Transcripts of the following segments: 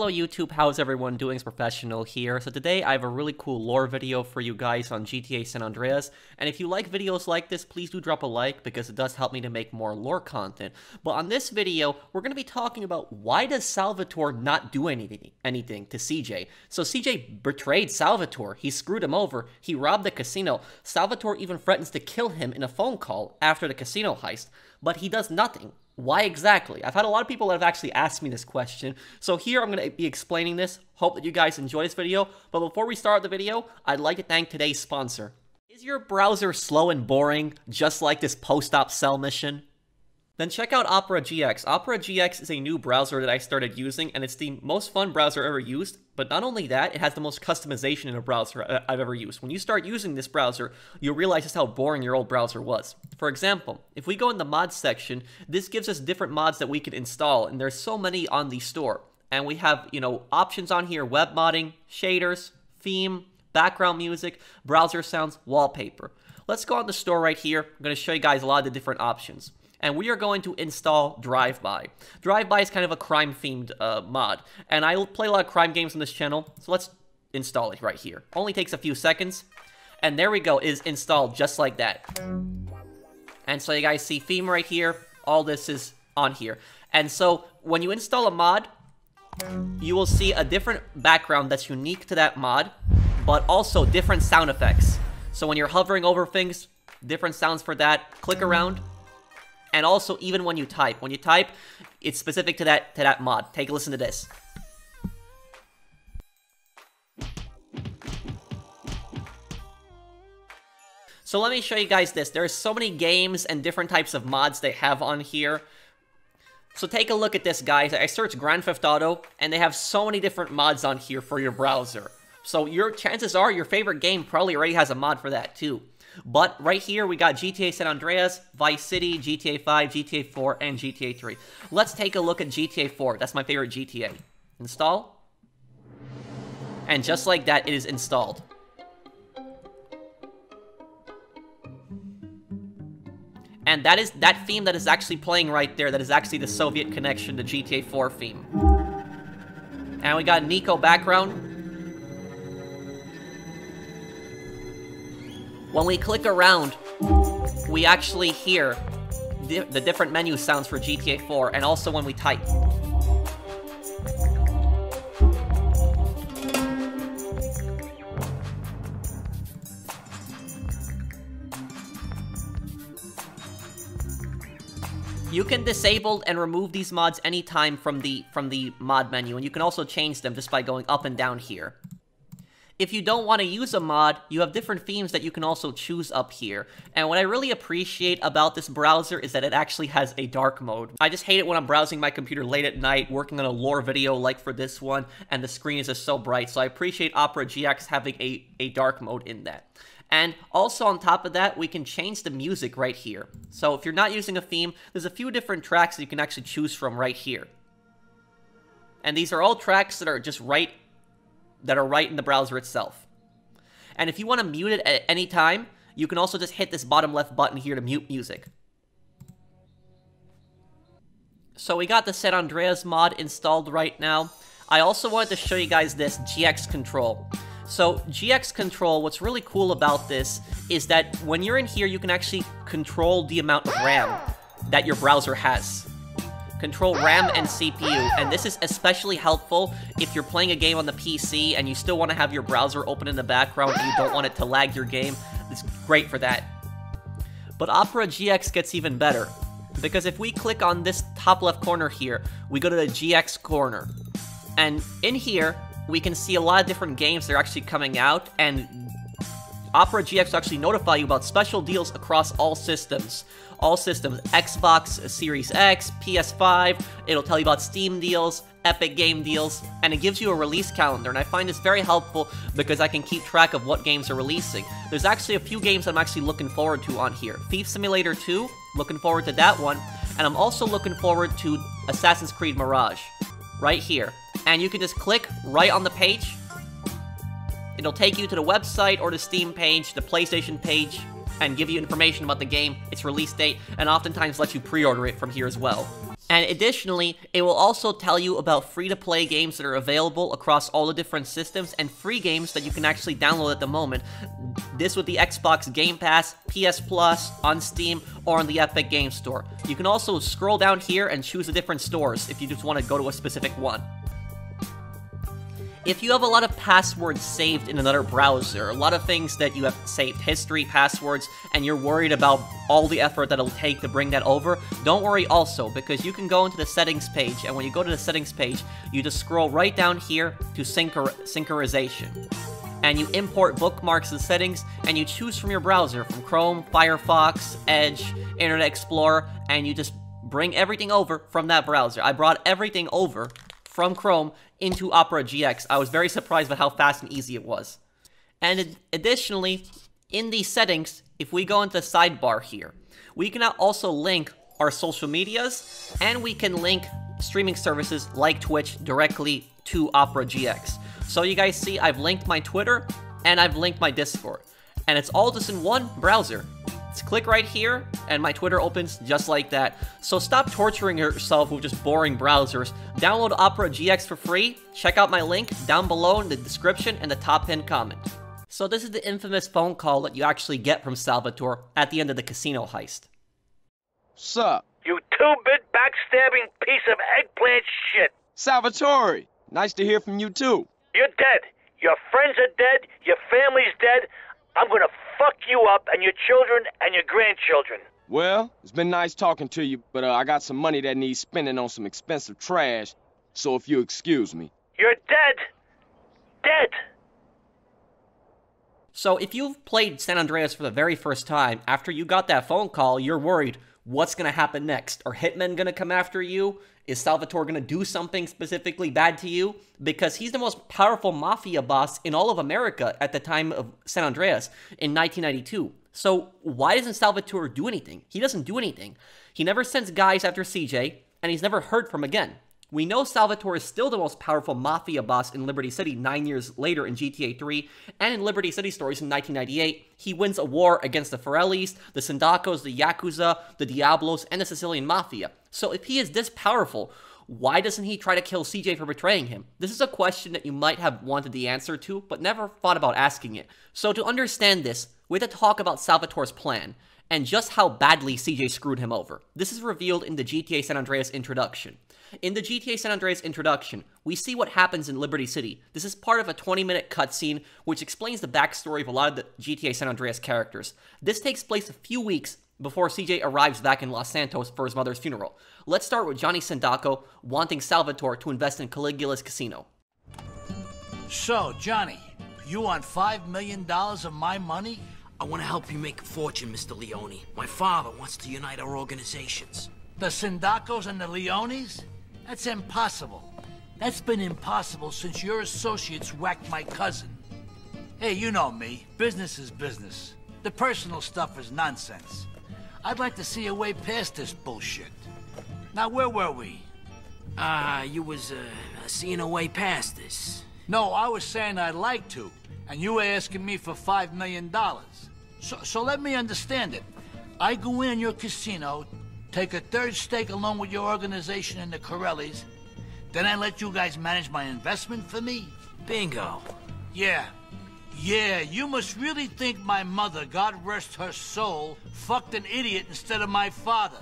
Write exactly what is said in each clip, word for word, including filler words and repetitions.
Hello YouTube, how's everyone doing? It's Professional here. So today I have a really cool lore video for you guys on G T A San Andreas, and if you like videos like this, please do drop a like because it does help me to make more lore content. But on this video, we're going to be talking about why does Salvatore not do anything, anything to C J? So C J betrayed Salvatore, he screwed him over, he robbed the casino, Salvatore even threatens to kill him in a phone call after the casino heist, but he does nothing. Why exactly? I've had a lot of people that have actually asked me this question, so here I'm going to be explaining this. Hope that you guys enjoy this video, but before we start the video, I'd like to thank today's sponsor. Is your browser slow and boring, just like this post-op cell mission? Then check out Opera G X. Opera G X is a new browser that I started using, and it's the most fun browser I've ever used. But not only that, it has the most customization in a browser I've ever used. When you start using this browser, you'll realize just how boring your old browser was. For example, if we go in the mods section, this gives us different mods that we can install, and there's so many on the store. And we have, you know, options on here, web modding, shaders, theme, background music, browser sounds, wallpaper. Let's go on the store right here. I'm going to show you guys a lot of the different options. And we are going to install Drive-By. Drive-By is kind of a crime-themed uh, mod, and I play a lot of crime games on this channel, so let's install it right here. Only takes a few seconds, and there we go, it is installed just like that. And so you guys see theme right here, all this is on here. And so when you install a mod, you will see a different background that's unique to that mod, but also different sound effects. So when you're hovering over things, different sounds for that, click around. And also, even when you type, when you type, it's specific to that to that mod. Take a listen to this. So let me show you guys this. There are so many games and different types of mods they have on here. So take a look at this, guys. I searched Grand Theft Auto, and they have so many different mods on here for your browser. So your chances are your favorite game probably already has a mod for that, too. But right here, we got G T A San Andreas, Vice City, G T A five, G T A four, and G T A three. Let's take a look at G T A four. That's my favorite G T A. Install. And just like that, it is installed. And that is that theme that is actually playing right there, that is actually the Soviet connection to G T A four theme. And we got Nico background. When we click around, we actually hear the, the different menu sounds for G T A four, and also when we type. You can disable and remove these mods anytime from the, from the mod menu, and you can also change them just by going up and down here. If you don't want to use a mod, you have different themes that you can also choose up here. And what I really appreciate about this browser is that it actually has a dark mode. I just hate it when I'm browsing my computer late at night, working on a lore video like for this one, and the screen is just so bright. So I appreciate Opera G X having a, a dark mode in that. And also on top of that, we can change the music right here. So if you're not using a theme, there's a few different tracks that you can actually choose from right here. And these are all tracks that are just right that are right in the browser itself. And if you want to mute it at any time, you can also just hit this bottom left button here to mute music. So we got the San Andreas mod installed right now. I also wanted to show you guys this G X control. So G X control, what's really cool about this is that when you're in here, you can actually control the amount of RAM that your browser has. Control RAM and C P U, and this is especially helpful if you're playing a game on the P C and you still want to have your browser open in the background and you don't want it to lag your game. It's great for that. But Opera G X gets even better, because if we click on this top left corner here, we go to the G X corner. And in here, we can see a lot of different games that are actually coming out, and Opera G X will actually notify you about special deals across all systems. All systems, Xbox Series X, P S five, it'll tell you about Steam deals, Epic Game deals, and it gives you a release calendar, and I find this very helpful because I can keep track of what games are releasing. There's actually a few games I'm actually looking forward to on here. Thief Simulator two, looking forward to that one, and I'm also looking forward to Assassin's Creed Mirage, right here. And you can just click right on the page. It'll take you to the website or the Steam page, the PlayStation page, and give you information about the game, its release date, and oftentimes lets you pre-order it from here as well. And additionally, it will also tell you about free-to-play games that are available across all the different systems and free games that you can actually download at the moment. This with the Xbox Game Pass, P S Plus, on Steam, or on the Epic Game Store. You can also scroll down here and choose the different stores if you just want to go to a specific one. If you have a lot of passwords saved in another browser, a lot of things that you have saved, history, passwords, and you're worried about all the effort that it'll take to bring that over, don't worry also, because you can go into the settings page, and when you go to the settings page, you just scroll right down here to synchro- synchronization. And you import bookmarks and settings, and you choose from your browser, from Chrome, Firefox, Edge, Internet Explorer, and you just bring everything over from that browser. I brought everything over from Chrome into Opera G X. I was very surprised by how fast and easy it was. And additionally, in these settings, if we go into the sidebar here, we can also link our social medias, and we can link streaming services like Twitch directly to Opera G X. So you guys see, I've linked my Twitter, and I've linked my Discord. And it's all just in one browser. Just click right here, and my Twitter opens just like that. So stop torturing yourself with just boring browsers. Download Opera G X for free. Check out my link down below in the description and the top pinned comment. So this is the infamous phone call that you actually get from Salvatore at the end of the casino heist. Sup? You two-bit backstabbing piece of eggplant shit. Salvatore, nice to hear from you too. You're dead. Your friends are dead. Your family's dead. I'm gonna fuck you up and your children and your grandchildren. Well, it's been nice talking to you, but uh, I got some money that needs spending on some expensive trash, so if you excuse me. You're dead. Dead. So if you've played San Andreas for the very first time, after you got that phone call, you're worried, what's gonna happen next? Are hitmen gonna come after you? Is Salvatore gonna do something specifically bad to you? Because he's the most powerful mafia boss in all of America at the time of San Andreas in nineteen ninety-two. So why doesn't Salvatore do anything? He doesn't do anything. He never sends guys after C J, and he's never heard from again. We know Salvatore is still the most powerful mafia boss in Liberty City nine years later in G T A three, and in Liberty City Stories in nineteen ninety-eight, he wins a war against the Forellis, the Sindaccos, the Yakuza, the Diablos, and the Sicilian Mafia. So if he is this powerful, why doesn't he try to kill C J for betraying him? This is a question that you might have wanted the answer to, but never thought about asking it. So to understand this, we have to talk about Salvatore's plan, and just how badly C J screwed him over. This is revealed in the G T A San Andreas introduction. In the G T A San Andreas introduction, we see what happens in Liberty City. This is part of a twenty minute cutscene, which explains the backstory of a lot of the G T A San Andreas characters. This takes place a few weeks before C J arrives back in Los Santos for his mother's funeral. Let's start with Johnny Sindacco wanting Salvatore to invest in Caligula's Casino. So, Johnny, you want five million dollars of my money? I want to help you make a fortune, Mister Leone. My father wants to unite our organizations. The Sindaccos and the Leones? That's impossible. That's been impossible since your associates whacked my cousin. Hey, you know me. Business is business. The personal stuff is nonsense. I'd like to see a way past this bullshit. Now, where were we? Ah, uh, you was, uh, seeing a way past this. No, I was saying I'd like to, and you were asking me for five million dollars. So, so let me understand it. I go in your casino, take a third stake along with your organization and the Corellis, then I let you guys manage my investment for me? Bingo. Yeah. Yeah, you must really think my mother, God rest her soul, fucked an idiot instead of my father.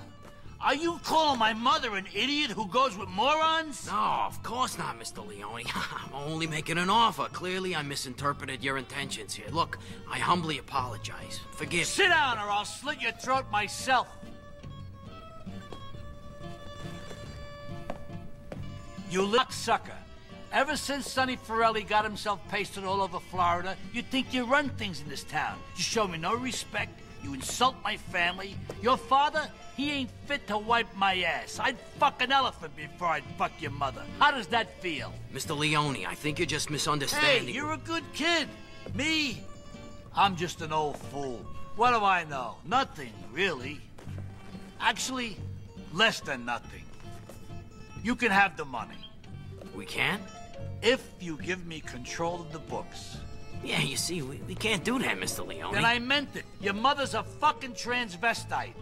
Are you calling my mother an idiot who goes with morons? No, of course not, Mister Leone. I'm only making an offer. Clearly, I misinterpreted your intentions here. Look, I humbly apologize. Forgive me. Sit down or I'll slit your throat myself. You lucksucker. Ever since Sonny Forelli got himself pasted all over Florida, you think you run things in this town. You show me no respect. You insult my family. Your father, he ain't fit to wipe my ass. I'd fuck an elephant before I'd fuck your mother. How does that feel? Mister Leone, I think you're just misunderstanding. Hey, you're a good kid. Me? I'm just an old fool. What do I know? Nothing, really. Actually, less than nothing. You can have the money. We can? If you give me control of the books. Yeah, you see, we, we can't do that, Mister Leone. Then I meant it. Your mother's a fucking transvestite.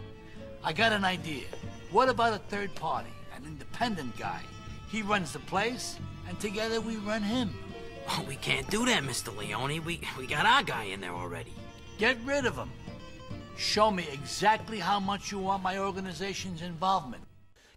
I got an idea. What about a third party? An independent guy. He runs the place, and together we run him. Oh, we can't do that, Mister Leone. We, we got our guy in there already. Get rid of him. Show me exactly how much you want my organization's involvement.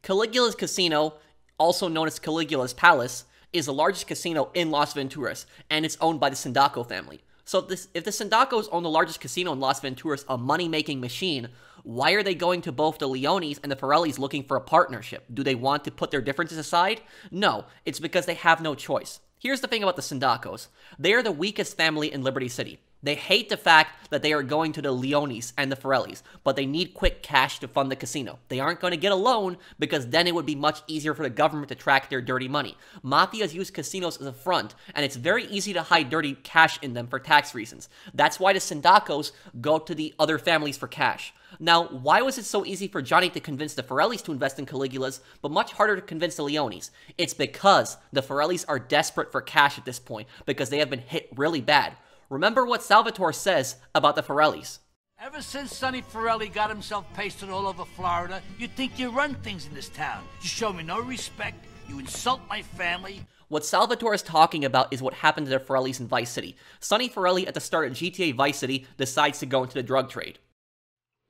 Caligula's Casino, also known as Caligula's Palace, is the largest casino in Las Venturas, and it's owned by the Sindacco family. So if, this, if the Sindaccos own the largest casino in Las Venturas, a money-making machine, why are they going to both the Leones and the Forellis looking for a partnership? Do they want to put their differences aside? No, it's because they have no choice. Here's the thing about the Sindaccos. They are the weakest family in Liberty City. They hate the fact that they are going to the Leones and the Forellis, but they need quick cash to fund the casino. They aren't going to get a loan because then it would be much easier for the government to track their dirty money. Mafias use casinos as a front, and it's very easy to hide dirty cash in them for tax reasons. That's why the Sindaccos go to the other families for cash. Now, why was it so easy for Johnny to convince the Forellis to invest in Caligula's, but much harder to convince the Leones? It's because the Forellis are desperate for cash at this point, because they have been hit really bad. Remember what Salvatore says about the Forellis. Ever since Sonny Forelli got himself pasted all over Florida, you think you run things in this town. You show me no respect, you insult my family. What Salvatore is talking about is what happened to the Forellis in Vice City. Sonny Forelli, at the start of G T A Vice City, decides to go into the drug trade.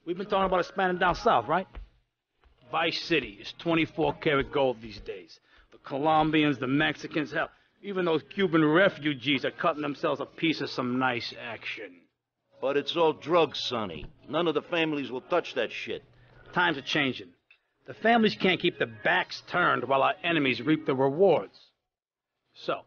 We've been talking about expanding down south, right? Vice City is twenty-four karat gold these days. The Colombians, the Mexicans, hell. Even those Cuban refugees are cutting themselves a piece of some nice action. But it's all drugs, Sonny. None of the families will touch that shit. Times are changing. The families can't keep their backs turned while our enemies reap the rewards. So,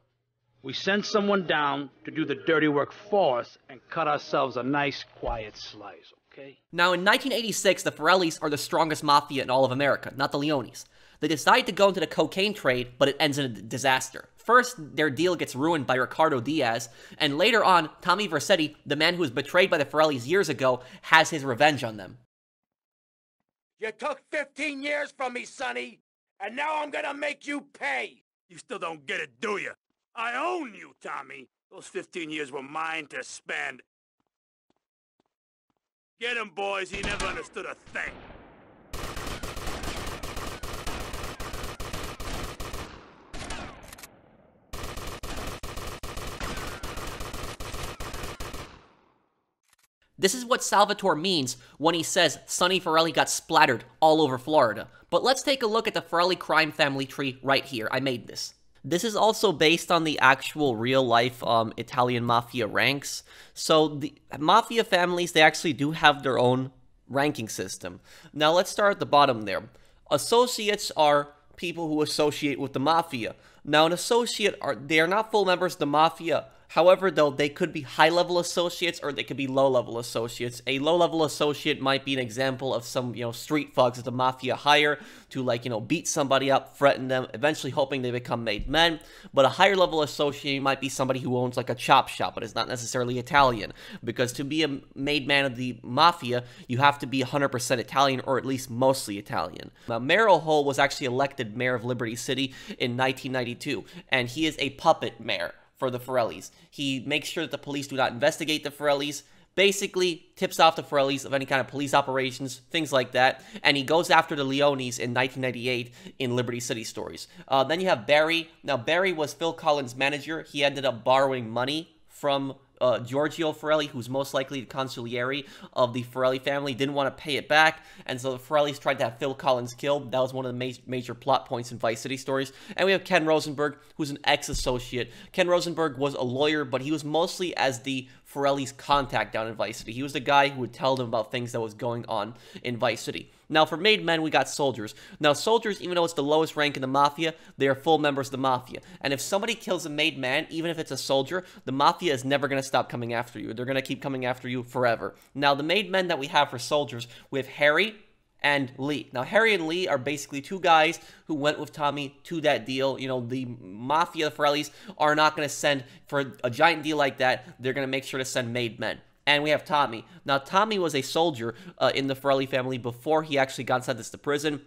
we send someone down to do the dirty work for us and cut ourselves a nice quiet slice, okay? Now, in nineteen eighty-six, the Forellis are the strongest mafia in all of America, not the Leones. They decide to go into the cocaine trade, but it ends in a disaster. First, their deal gets ruined by Ricardo Diaz, and later on, Tommy Vercetti, the man who was betrayed by the Forellis years ago, has his revenge on them. You took fifteen years from me, Sonny, and now I'm gonna make you pay! You still don't get it, do you? I own you, Tommy! Those fifteen years were mine to spend. Get him, boys, he never understood a thing. This is what Salvatore means when he says Sonny Forelli got splattered all over Florida. But let's take a look at the Forelli crime family tree right here. I made this. This is also based on the actual real-life um, Italian mafia ranks. So the mafia families, they actually do have their own ranking system. Now let's start at the bottom there. Associates are people who associate with the mafia. Now an associate, are they are not full members of the mafia. However, though, they could be high-level associates or they could be low-level associates. A low-level associate might be an example of some, you know, street thugs that the mafia hire to, like, you know, beat somebody up, threaten them, eventually hoping they become made men. But a higher-level associate might be somebody who owns, like, a chop shop, but is not necessarily Italian. Because to be a made man of the mafia, you have to be one hundred percent Italian or at least mostly Italian. Now, Merrill Hole was actually elected mayor of Liberty City in nineteen ninety-two, and he is a puppet mayor for the Forellis. He makes sure that the police do not investigate the Forellis, basically tips off the Forellis of any kind of police operations, things like that, and he goes after the Leones in nineteen ninety-eight in Liberty City Stories. Uh, then you have Barry. Now, Barry was Phil Collins' manager. He ended up borrowing money from Uh, Giorgio Forelli, who's most likely the consigliere of the Forelli family, didn't want to pay it back, and so the Forellis tried to have Phil Collins killed. That was one of the ma major plot points in Vice City Stories. And we have Ken Rosenberg, who's an ex-associate. Ken Rosenberg was a lawyer, but he was mostly as the Forelli's contact down in Vice City. He was the guy who would tell them about things that was going on in Vice City. Now, for made men, we got soldiers. Now, soldiers, even though it's the lowest rank in the mafia, they are full members of the mafia. And if somebody kills a made man, even if it's a soldier, the mafia is never going to stop coming after you. They're going to keep coming after you forever. Now, the made men that we have for soldiers, we have Harry and Lee. Now, Harry and Lee are basically two guys who went with Tommy to that deal. You know, the mafia, the Forellis, are not going to send for a giant deal like that. They're going to make sure to send made men. And we have Tommy. Now, Tommy was a soldier uh, in the Forelli family before he actually got sentenced to prison.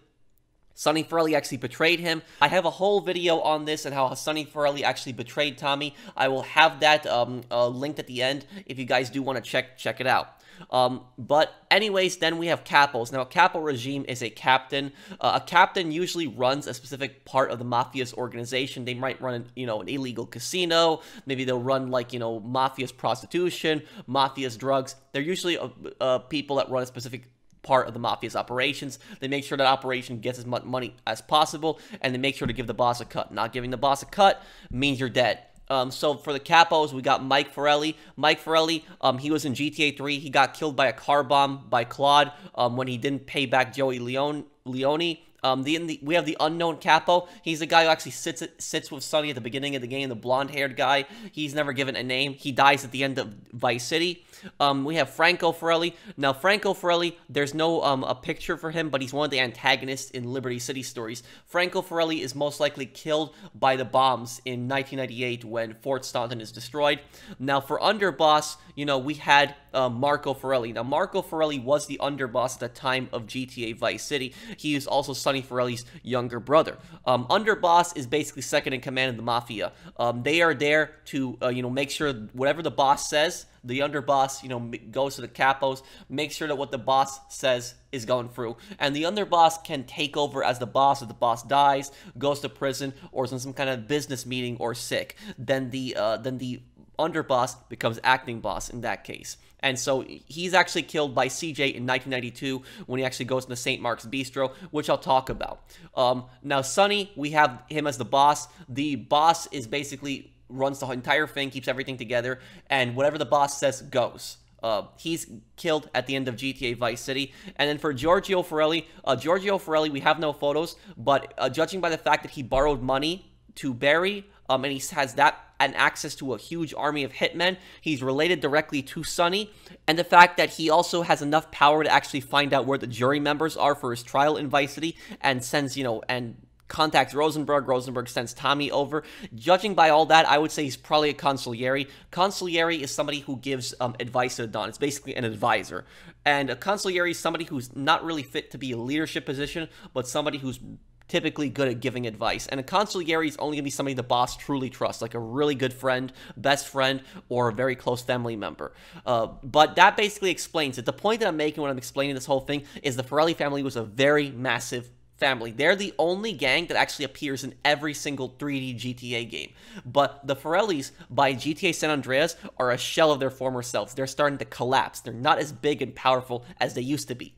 Sonny Forelli actually betrayed him. I have a whole video on this and how Sonny Forelli actually betrayed Tommy. I will have that um, uh, linked at the end if you guys do want to check check it out. Um, but anyways, then we have capos. Now, a capo regime is a captain. Uh, a captain usually runs a specific part of the mafia's organization. They might run, you know, an illegal casino. Maybe they'll run, like, you know, mafia's prostitution, mafia's drugs. They're usually uh, uh, people that run a specific part of the mafia's operations. They make sure that operation gets as much money as possible, and they make sure to give the boss a cut. Not giving the boss a cut means you're dead. Um, so for the capos, we got Mike Forelli. Mike Forelli, um, he was in G T A three. He got killed by a car bomb by Claude um, when he didn't pay back Joey Leone. Leone. Um, the, the, we have the unknown capo. He's the guy who actually sits sits with Sonny at the beginning of the game, the blonde-haired guy. He's never given a name. He dies at the end of Vice City. Um, we have Franco Forelli. Now, Franco Forelli, there's no um, a picture for him, but he's one of the antagonists in Liberty City Stories. Franco Forelli is most likely killed by the bombs in nineteen ninety-eight when Fort Staunton is destroyed. Now, for underboss, you know, we had uh, Marco Forelli. Now, Marco Forelli was the underboss at the time of G T A Vice City. He is also Sonny Forelli's younger brother. Um, underboss is basically second in command of the mafia. Um, they are there to, uh, you know, make sure whatever the boss says, the underboss, you know, goes to the capos, make sure that what the boss says is going through. And the underboss can take over as the boss. If the boss dies, goes to prison, or is in some kind of business meeting or sick, then the, uh, then the underboss becomes acting boss in that case. And so he's actually killed by C J in nineteen ninety-two when he actually goes to the Saint Mark's Bistro, which I'll talk about. Um, now, Sonny, we have him as the boss. The boss is basically runs the entire thing, keeps everything together, and whatever the boss says goes. Uh, he's killed at the end of G T A Vice City. And then for Giorgio Forelli, uh, Giorgio Forelli, we have no photos, but uh, judging by the fact that he borrowed money to bury, um, and he has that and access to a huge army of hitmen. He's related directly to Sonny, and the fact that he also has enough power to actually find out where the jury members are for his trial in Vice City, and sends, you know, and contacts Rosenberg. Rosenberg sends Tommy over. Judging by all that, I would say he's probably a consigliere. Consigliere is somebody who gives um, advice to the Don. It's basically an advisor. And a consigliere is somebody who's not really fit to be a leadership position, but somebody who's typically good at giving advice. And a consigliere is only going to be somebody the boss truly trusts, like a really good friend, best friend, or a very close family member. Uh, but that basically explains it. The point that I'm making when I'm explaining this whole thing is the Forelli family was a very massive family. They're the only gang that actually appears in every single three D G T A game. But the Forellis, by G T A San Andreas, are a shell of their former selves. They're starting to collapse. They're not as big and powerful as they used to be.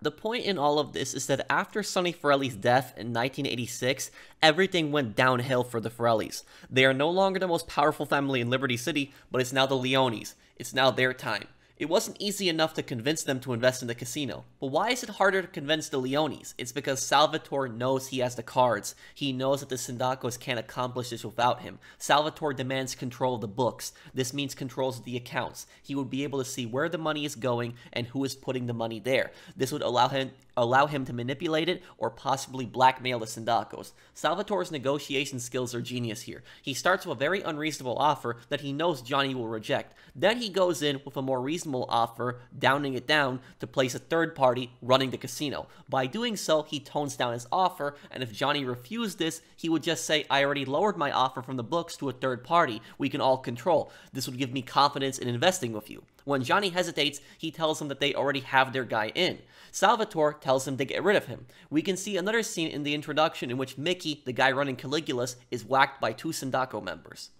The point in all of this is that after Sonny Forelli's death in nineteen eighty-six, everything went downhill for the Forellis. They are no longer the most powerful family in Liberty City, but it's now the Leones. It's now their time. It wasn't easy enough to convince them to invest in the casino. But why is it harder to convince the Leones? It's because Salvatore knows he has the cards. He knows that the Sindaccos can't accomplish this without him. Salvatore demands control of the books. This means controls of the accounts. He would be able to see where the money is going and who is putting the money there. This would allow him allow him to manipulate it or possibly blackmail the Sindaccos. Salvatore's negotiation skills are genius here. He starts with a very unreasonable offer that he knows Johnny will reject. Then he goes in with a more reasonable offer, downing it down, to place a third party running the casino. By doing so, he tones down his offer, and if Johnny refused this, he would just say, I already lowered my offer from the books to a third party. We can all control. This would give me confidence in investing with you. When Johnny hesitates, he tells him that they already have their guy in. Salvatore tells him to get rid of him. We can see another scene in the introduction in which Mickey, the guy running Caligula's, is whacked by two Sindacco members.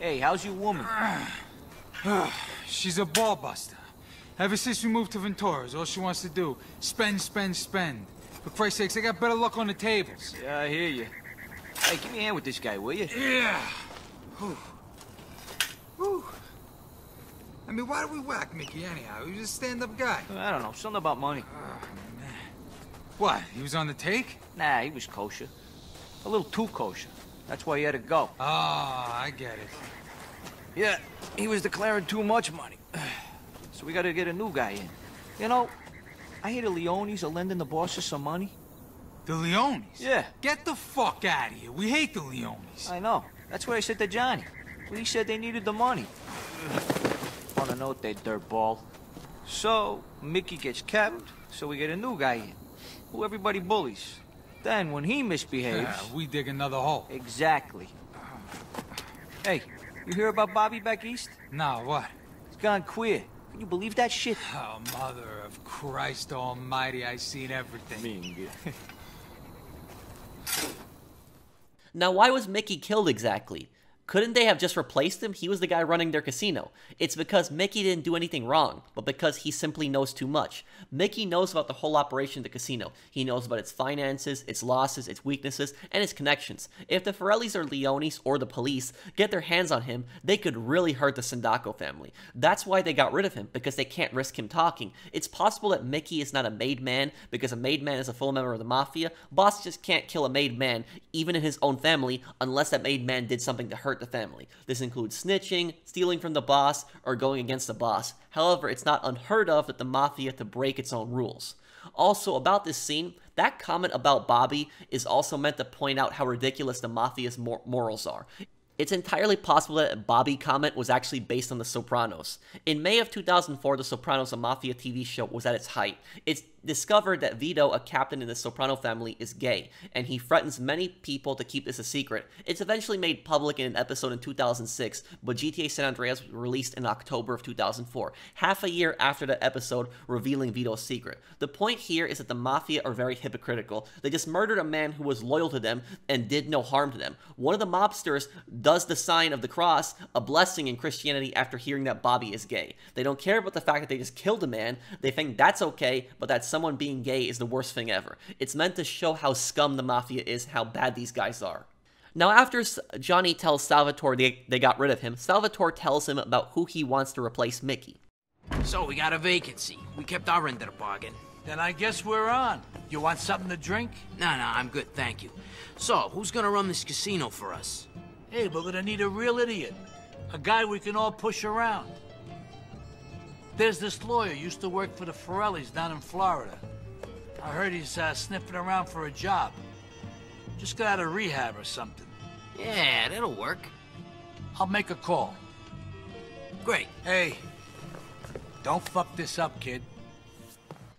Hey, how's your woman? She's a ball buster. Ever since we moved to Venturas, all she wants to do, spend, spend, spend. For Christ's sakes, I got better luck on the tables. Yeah, I hear you. Hey, give me a hand with this guy, will you? Yeah! Whew. Whew. I mean, why did we whack Mickey anyhow? He was a stand-up guy. I don't know. Something about money. Oh, man. What? He was on the take? Nah, he was kosher. A little too kosher. That's why he had to go. Oh, I get it. Yeah, he was declaring too much money. So we gotta get a new guy in. You know, I hear the Leones are lending the bosses some money. The Leones? Yeah. Get the fuck out of here. We hate the Leones. I know. That's what I said to Johnny. When he said they needed the money. gonna note that dirtball. So, Mickey gets capped, so we get a new guy in, who everybody bullies. Then, when he misbehaves... Yeah, we dig another hole. Exactly. Hey, you hear about Bobby back east? Nah, what? He's gone queer. Can you believe that shit? Oh, mother of Christ almighty, I seen everything. Now, why was Mickey killed exactly? Couldn't they have just replaced him? He was the guy running their casino. It's because Mickey didn't do anything wrong, but because he simply knows too much. Mickey knows about the whole operation of the casino. He knows about its finances, its losses, its weaknesses, and its connections. If the Forellis or Leones or the police get their hands on him, they could really hurt the Sindacco family. That's why they got rid of him, because they can't risk him talking. It's possible that Mickey is not a made man, because a made man is a full member of the mafia. Boss just can't kill a made man, even in his own family, unless that made man did something to hurt the family. This includes snitching, stealing from the boss, or going against the boss. However, it's not unheard of that the mafia to break its own rules. Also, about this scene, that comment about Bobby is also meant to point out how ridiculous the mafia's mor morals are. It's entirely possible that a Bobby comment was actually based on The Sopranos. In May of two thousand four, The Sopranos, a mafia T V show, was at its height. It's discovered that Vito, a captain in the Soprano family, is gay, and he threatens many people to keep this a secret. It's eventually made public in an episode in two thousand six, but G T A San Andreas was released in October of two thousand four, half a year after that episode revealing Vito's secret. The point here is that the mafia are very hypocritical. They just murdered a man who was loyal to them and did no harm to them. One of the mobsters does the sign of the cross, a blessing in Christianity, after hearing that Bobby is gay. They don't care about the fact that they just killed a man. They think that's okay, but that's someone being gay is the worst thing ever. It's meant to show how scum the mafia is, how bad these guys are. Now, after Johnny tells Salvatore they, they got rid of him, Salvatore tells him about who he wants to replace Mickey. So we got a vacancy. We kept our end of the bargain. Then I guess we're on. You want something to drink? No, no, I'm good, thank you. So, who's gonna run this casino for us? Hey, we're gonna need a real idiot. A guy we can all push around. There's this lawyer used to work for the Forellis down in Florida. I heard he's uh, sniffing around for a job. Just got out of rehab or something. Yeah, that'll work. I'll make a call. Great. Hey, don't fuck this up, kid.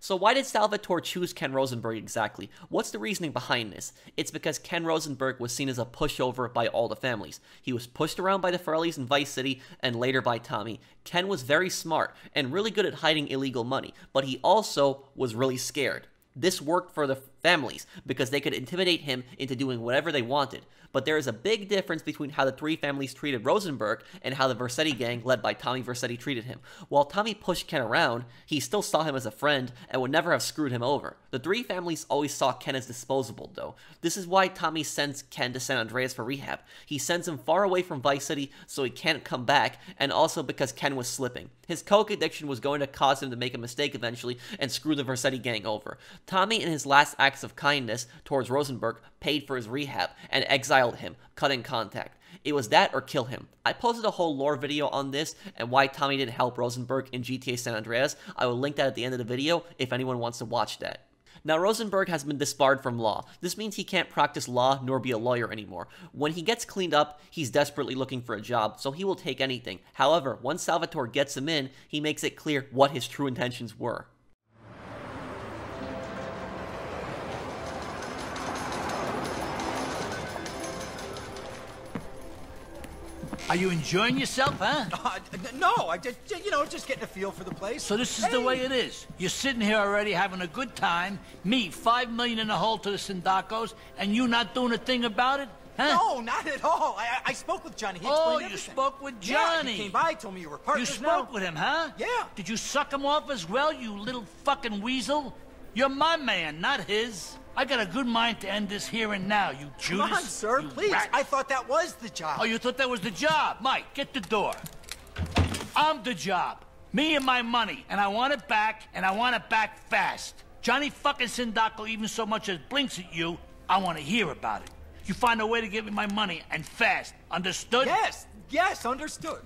So why did Salvatore choose Ken Rosenberg exactly? What's the reasoning behind this? It's because Ken Rosenberg was seen as a pushover by all the families. He was pushed around by the Forellis in Vice City and later by Tommy. Ken was very smart and really good at hiding illegal money, but he also was really scared. This worked for the families because they could intimidate him into doing whatever they wanted. But there is a big difference between how the three families treated Rosenberg and how the Vercetti gang, led by Tommy Vercetti, treated him. While Tommy pushed Ken around, he still saw him as a friend and would never have screwed him over. The three families always saw Ken as disposable, though. This is why Tommy sends Ken to San Andreas for rehab. He sends him far away from Vice City so he can't come back, and also because Ken was slipping. His coke addiction was going to cause him to make a mistake eventually and screw the Vercetti gang over. Tommy, in his last acts of kindness towards Rosenberg, paid for his rehab and exiled him, cutting contact. It was that or kill him. I posted a whole lore video on this and why Tommy didn't help Rosenberg in G T A San Andreas. I will link that at the end of the video if anyone wants to watch that. Now, Rosenberg has been disbarred from law. This means he can't practice law nor be a lawyer anymore. When he gets cleaned up, he's desperately looking for a job, so he will take anything. However, once Salvatore gets him in, he makes it clear what his true intentions were. Are you enjoying yourself, huh? Uh, no, I just, you know, just getting a feel for the place. So this is hey. the way it is. You're sitting here already having a good time. Me, five million in the hole to the Sindaccos, and you not doing a thing about it? Huh? No, not at all. I, I spoke with Johnny. He oh, you everything. spoke with Johnny. Yeah, he came by, told me you were partners. You spoke now. with him, huh? Yeah. Did you suck him off as well, you little fucking weasel? You're my man, not his. I got a good mind to end this here and now, you Judas. Come on, sir, you please. Rat. I thought that was the job. Oh, you thought that was the job? Mike, get the door. I'm the job. Me and my money. And I want it back, and I want it back fast. Johnny fucking Sindacco even so much as blinks at you, I want to hear about it. You find a way to give me my money, and fast. Understood? Yes, yes, understood.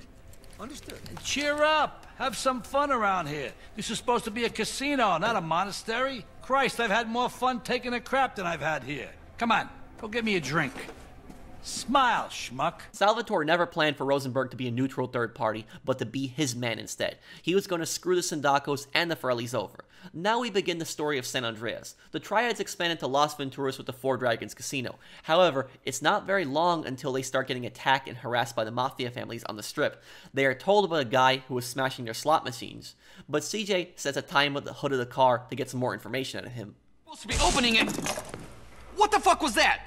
Understood. And cheer up. Have some fun around here. This is supposed to be a casino, not a monastery. Christ, I've had more fun taking a crap than I've had here. Come on, go get me a drink. Smile, schmuck. Salvatore never planned for Rosenberg to be a neutral third party, but to be his man instead. He was going to screw the Sindaccos and the Forellis over. Now we begin the story of San Andreas. The Triads expanded to Las Venturas with the Four Dragons Casino. However, it's not very long until they start getting attacked and harassed by the mafia families on the Strip. They are told about a guy who is smashing their slot machines, but C J sets a time with the hood of the car to get some more information out of him. Supposed to be opening it. What the fuck was that?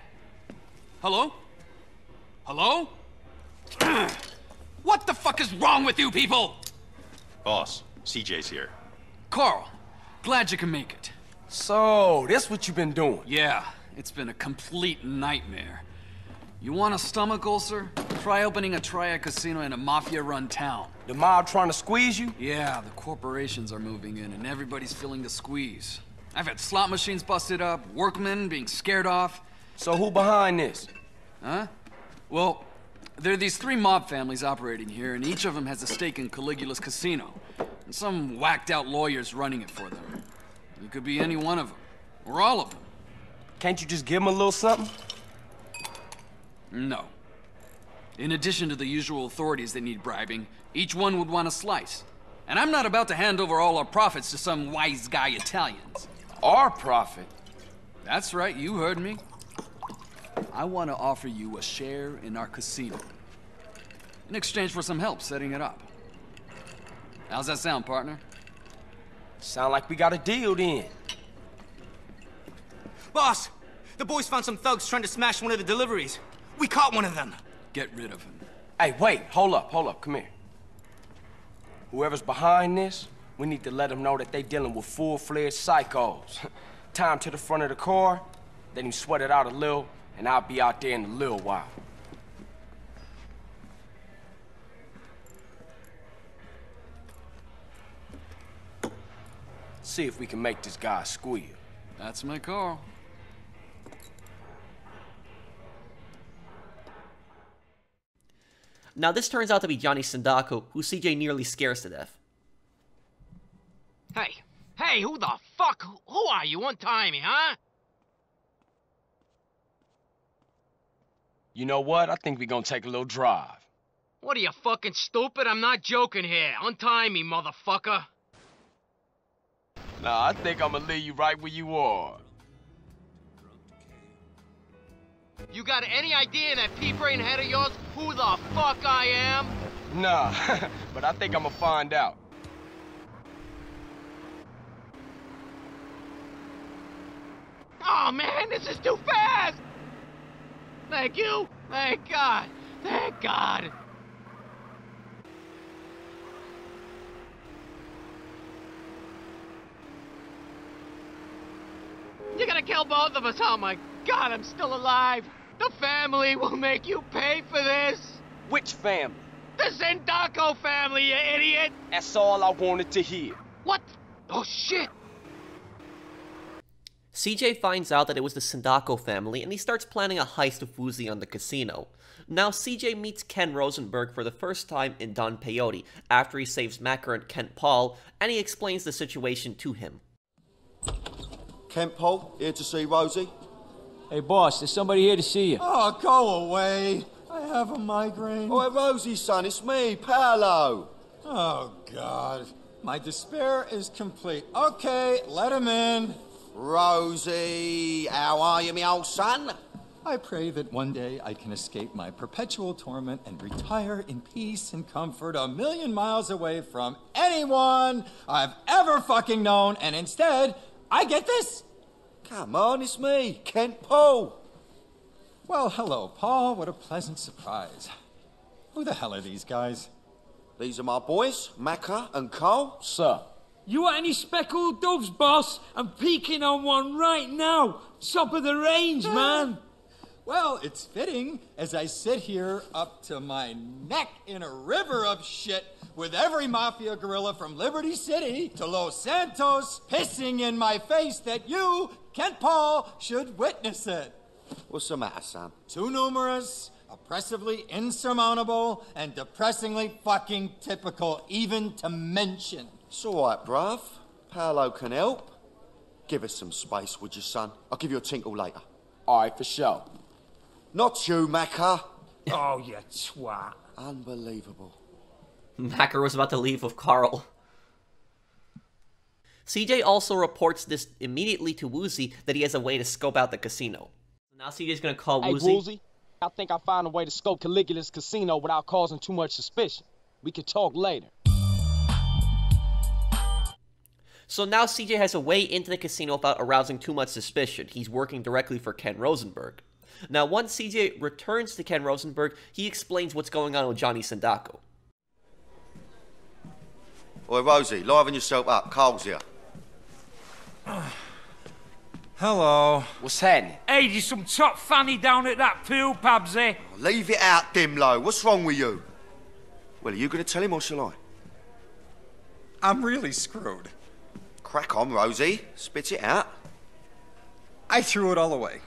Hello? Hello? What the fuck is wrong with you people? Boss, C J's here. Carl, glad you can make it. So, that's what you've been doing? Yeah, it's been a complete nightmare. You want a stomach ulcer? Try opening a triad casino in a mafia-run town. The mob trying to squeeze you? Yeah, the corporations are moving in and everybody's feeling the squeeze. I've had slot machines busted up, workmen being scared off. So who behind this? Huh? Well, there are these three mob families operating here, and each of them has a stake in Caligula's Casino. And some whacked-out lawyer's running it for them. You could be any one of them, or all of them. Can't you just give them a little something? No. In addition to the usual authorities that need bribing, each one would want a slice. And I'm not about to hand over all our profits to some wise guy Italians. Our profit? That's right, you heard me. I want to offer you a share in our casino in exchange for some help setting it up. How's that sound, partner? Sound like we got a deal then. Boss, the boys found some thugs trying to smash one of the deliveries. We caught one of them. Get rid of him. Hey, wait, hold up, hold up, come here. Whoever's behind this, we need to let them know that they're dealing with full-fledged psychos. Tie him to the front of the car, then you sweat it out a little, and I'll be out there in a little while. See if we can make this guy squeal. That's my call. Now this turns out to be Johnny Sindacco, who C J nearly scares to death. Hey, hey, who the fuck? Who are you? Untie me, huh? You know what? I think we're gonna take a little drive. What are you, fucking stupid? I'm not joking here. Untie me, motherfucker. Nah, I think I'm gonna leave you right where you are. You got any idea in that pea-brain head of yours who the fuck I am? Nah, but I think I'm gonna find out. Oh man, this is too fast! Thank you! Thank God! Thank God! You're gonna kill both of us! Oh my God, I'm still alive! The family will make you pay for this! Which family? The Sindacco family, you idiot! That's all I wanted to hear. What? Oh shit! C J finds out that it was the Sindacco family, and he starts planning a heist with Woozie on the casino. Now, C J meets Ken Rosenberg for the first time in Don Peyote, after he saves Macker and Kent Paul, and he explains the situation to him. Kent Paul, here to see Rosie. Hey, boss, there's somebody here to see you. Oh, go away. I have a migraine. Oh, hey, Rosie, son, it's me, Paolo. Oh, God. My despair is complete. Okay, let him in. Rosie, how are you, me old son? I pray that one day I can escape my perpetual torment and retire in peace and comfort a million miles away from anyone I've ever fucking known, and instead, I get this. Come on, it's me, Kent Paul. Well, hello, Paul. What a pleasant surprise. Who the hell are these guys? These are my boys, Macca and Cole. Sir. You want any speckled doves, boss? I'm peeking on one right now. Top of the range, man. Well, it's fitting as I sit here up to my neck in a river of shit with every mafia gorilla from Liberty City to Los Santos pissing in my face that you, Kent Paul, should witness it. What's the matter, son? Too numerous, oppressively insurmountable, and depressingly fucking typical even to mention. It's all right, bruv. Paolo can help. Give us some space, would you, son? I'll give you a tinkle later. All right, for sure. Not you, Macca. Oh, you twat. Unbelievable. Macca was about to leave with Carl. C J also reports this immediately to Woozie that he has a way to scope out the casino. Now C J's gonna call Woozie. Hey, Woozie, I think I found a way to scope Caligula's casino without causing too much suspicion. We could talk later. So now C J has a way into the casino without arousing too much suspicion. He's working directly for Ken Rosenberg. Now once C J returns to Ken Rosenberg, he explains what's going on with Johnny Sindacco. Oi, Rosie, liven yourself up. Carl's here. Hello. What's happening? Hey, there's some top fanny down at that pool, Pabsy. Oh, leave it out, Dimlo. What's wrong with you? Well, are you going to tell him or shall I? I'm really screwed. Crack on, Rosie. Spit it out. I threw it all away.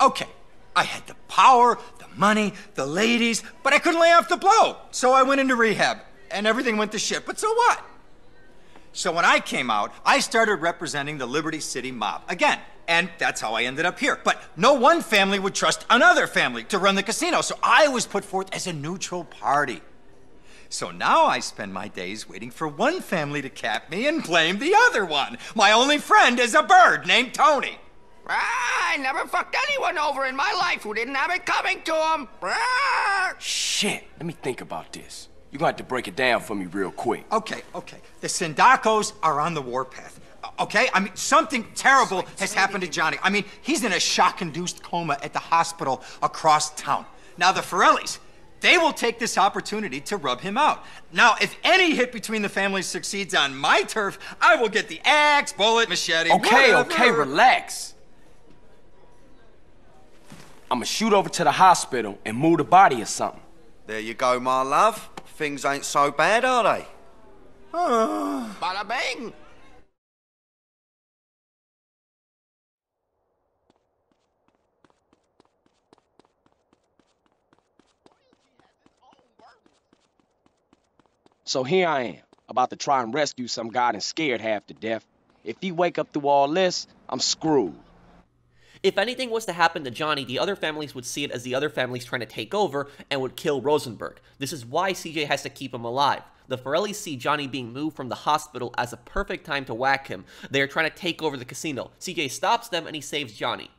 Okay, I had the power, the money, the ladies, but I couldn't lay off the blow. So I went into rehab, and everything went to shit, but so what? So when I came out, I started representing the Liberty City mob again, and that's how I ended up here. But no one family would trust another family to run the casino, so I was put forth as a neutral party. So now I spend my days waiting for one family to cap me and blame the other one. My only friend is a bird named Tony. I never fucked anyone over in my life who didn't have it coming to him. Shit, let me think about this. You're gonna have to break it down for me real quick. Okay, okay. The Sindaccos are on the warpath. Okay, I mean, something terrible has happened to Johnny. I mean, he's in a shock-induced coma at the hospital across town. Now the Forellis, they will take this opportunity to rub him out. Now, if any hit between the families succeeds on my turf, I will get the axe, bullet, machete, okay, whatever. Okay, relax. I'm gonna shoot over to the hospital and move the body or something. There you go, my love. Things ain't so bad, are they? Oh. Bada bing! So here I am, about to try and rescue some guy and scared half to death. If he wake up through all this, I'm screwed. If anything was to happen to Johnny, the other families would see it as the other families trying to take over and would kill Rosenberg. This is why C J has to keep him alive. The Forellis see Johnny being moved from the hospital as a perfect time to whack him. They are trying to take over the casino. C J stops them and he saves Johnny.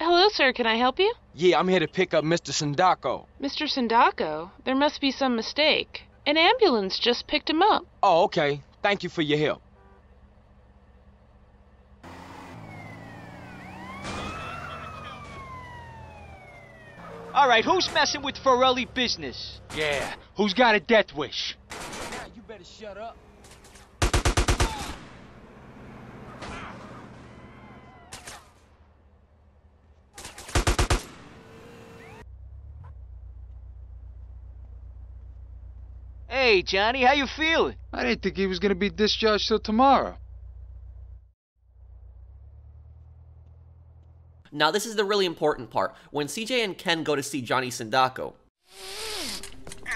Hello, sir. Can I help you? Yeah, I'm here to pick up Mister Sindacco. Mister Sindacco? There must be some mistake. An ambulance just picked him up. Oh, okay. Thank you for your help. All right, who's messing with Forelli business? Yeah, who's got a death wish? Yeah, you better shut up. Hey, Johnny, how you feeling? I didn't think he was gonna be discharged till tomorrow. Now, this is the really important part. When C J and Ken go to see Johnny Sindacco...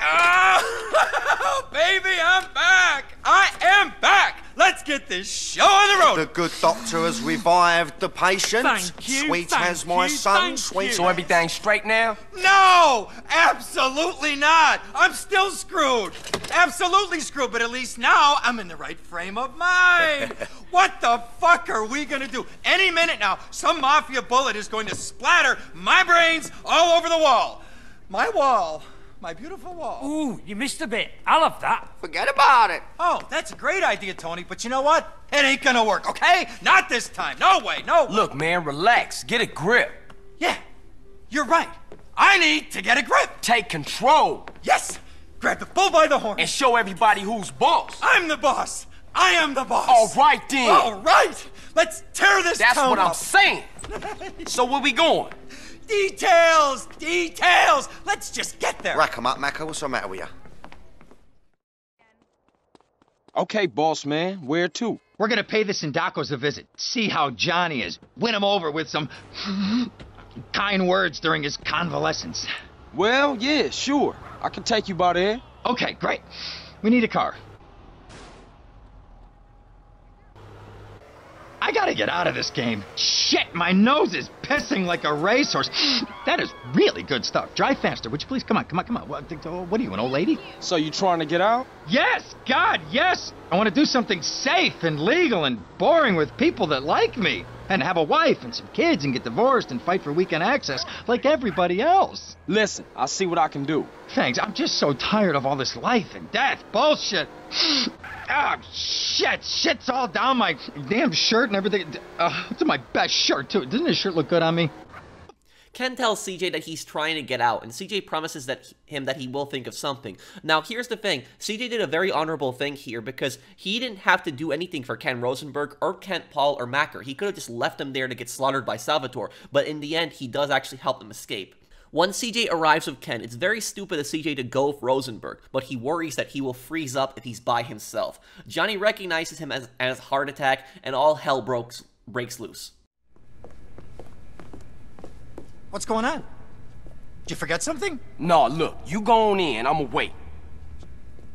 Oh, baby, I'm back! I am back! Let's get this show on the road! The good doctor has revived the patient. Thank you, Sweet thank as my you, son. Sweet. So everything's straight now? No! Absolutely not! I'm still screwed! Absolutely screwed, but at least now I'm in the right frame of mind! What the fuck are we gonna do? Any minute now, some mafia bullet is going to splatter my brains all over the wall. My wall. My beautiful wall. Ooh, you missed a bit. I love that. Forget about it. Oh, that's a great idea, Tony, but you know what? It ain't gonna work, okay? Not this time. No way, no way. Look, man, relax. Get a grip. Yeah, you're right. I need to get a grip. Take control. Yes. Grab the bull by the horn. And show everybody who's boss. I'm the boss. I am the boss. All right, then. All right. Let's tear this town up. That's what I'm saying. So where we going? Details! Details! Let's just get there! Rack 'em up, Macca. What's the matter with you? Okay, boss man. Where to? We're gonna pay the Sindaccos a visit. See how Johnny is. Win him over with some kind words during his convalescence. Well, yeah, sure. I can take you by there. Okay, great. We need a car. I gotta get out of this game. Shit, my nose is pissing like a racehorse. That is really good stuff. Drive faster, would you please? Come on, come on, come on. What are you, an old lady? So you trying to get out? Yes, God, yes. I want to do something safe and legal and boring with people that like me. And have a wife and some kids and get divorced and fight for weekend access like everybody else. Listen, I'll see what I can do. Thanks, I'm just so tired of all this life and death bullshit. Ah, oh, shit, shit's all down my damn shirt and everything. Uh, it's my best shirt, too. Doesn't this shirt look good on me? Ken tells C J that he's trying to get out, and C J promises that him that he will think of something. Now, here's the thing. C J did a very honorable thing here because he didn't have to do anything for Ken Rosenberg or Kent Paul or Macker. He could have just left them there to get slaughtered by Salvatore, but in the end, he does actually help them escape. Once C J arrives with Ken, it's very stupid of C J to go with Rosenberg, but he worries that he will freeze up if he's by himself. Johnny recognizes him as as heart attack, and all hell breaks, breaks loose. What's going on? Did you forget something? No, look, you go on in, I'ma wait.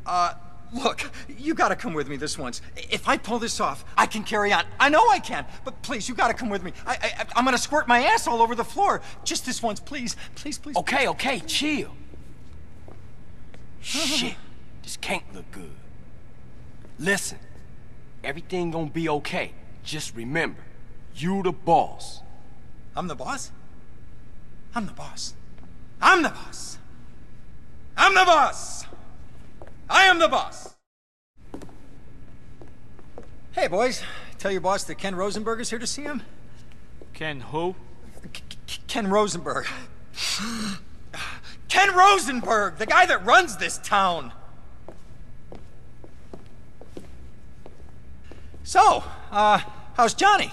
Uh, look, you gotta come with me this once. If I pull this off, I can carry on. I know I can, but please, you gotta come with me. I, I, I'm gonna squirt my ass all over the floor. Just this once, please, please, please. Okay, okay, chill. Shit, this can't look good. Listen, everything gonna be okay. Just remember, you the boss. I'm the boss? I'm the boss. I'm the boss. I'm the boss. I am the boss. Hey, boys. Tell your boss that Ken Rosenberg is here to see him. Ken who? K- Ken Rosenberg. Ken Rosenberg, the guy that runs this town. So, uh, how's Johnny?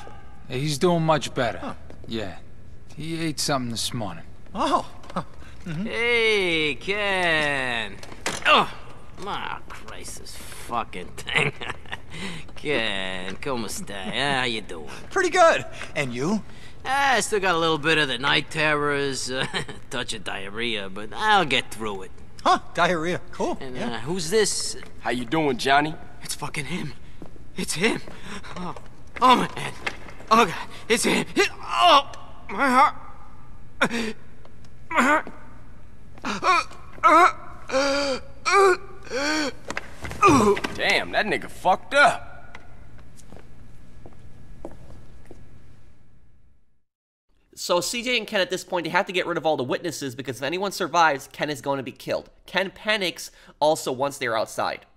He's doing much better. Huh. Yeah. He ate something this morning. Oh. Huh. Mm-hmm. Hey, Ken. Oh, my Christ, this fucking thing. Ken, como esta? How you doing? Pretty good. And you? Ah, I still got a little bit of the night terrors, uh, touch of diarrhea, but I'll get through it. Huh? Diarrhea. Cool. And yeah. uh, who's this? How you doing, Johnny? It's fucking him. It's him. Oh, oh my God. Oh God. It's him. It, oh. My heart. My heart. Damn, that nigga fucked up. So C J and Ken at this point, they have to get rid of all the witnesses because if anyone survives, Ken is going to be killed. Ken panics also once they're outside.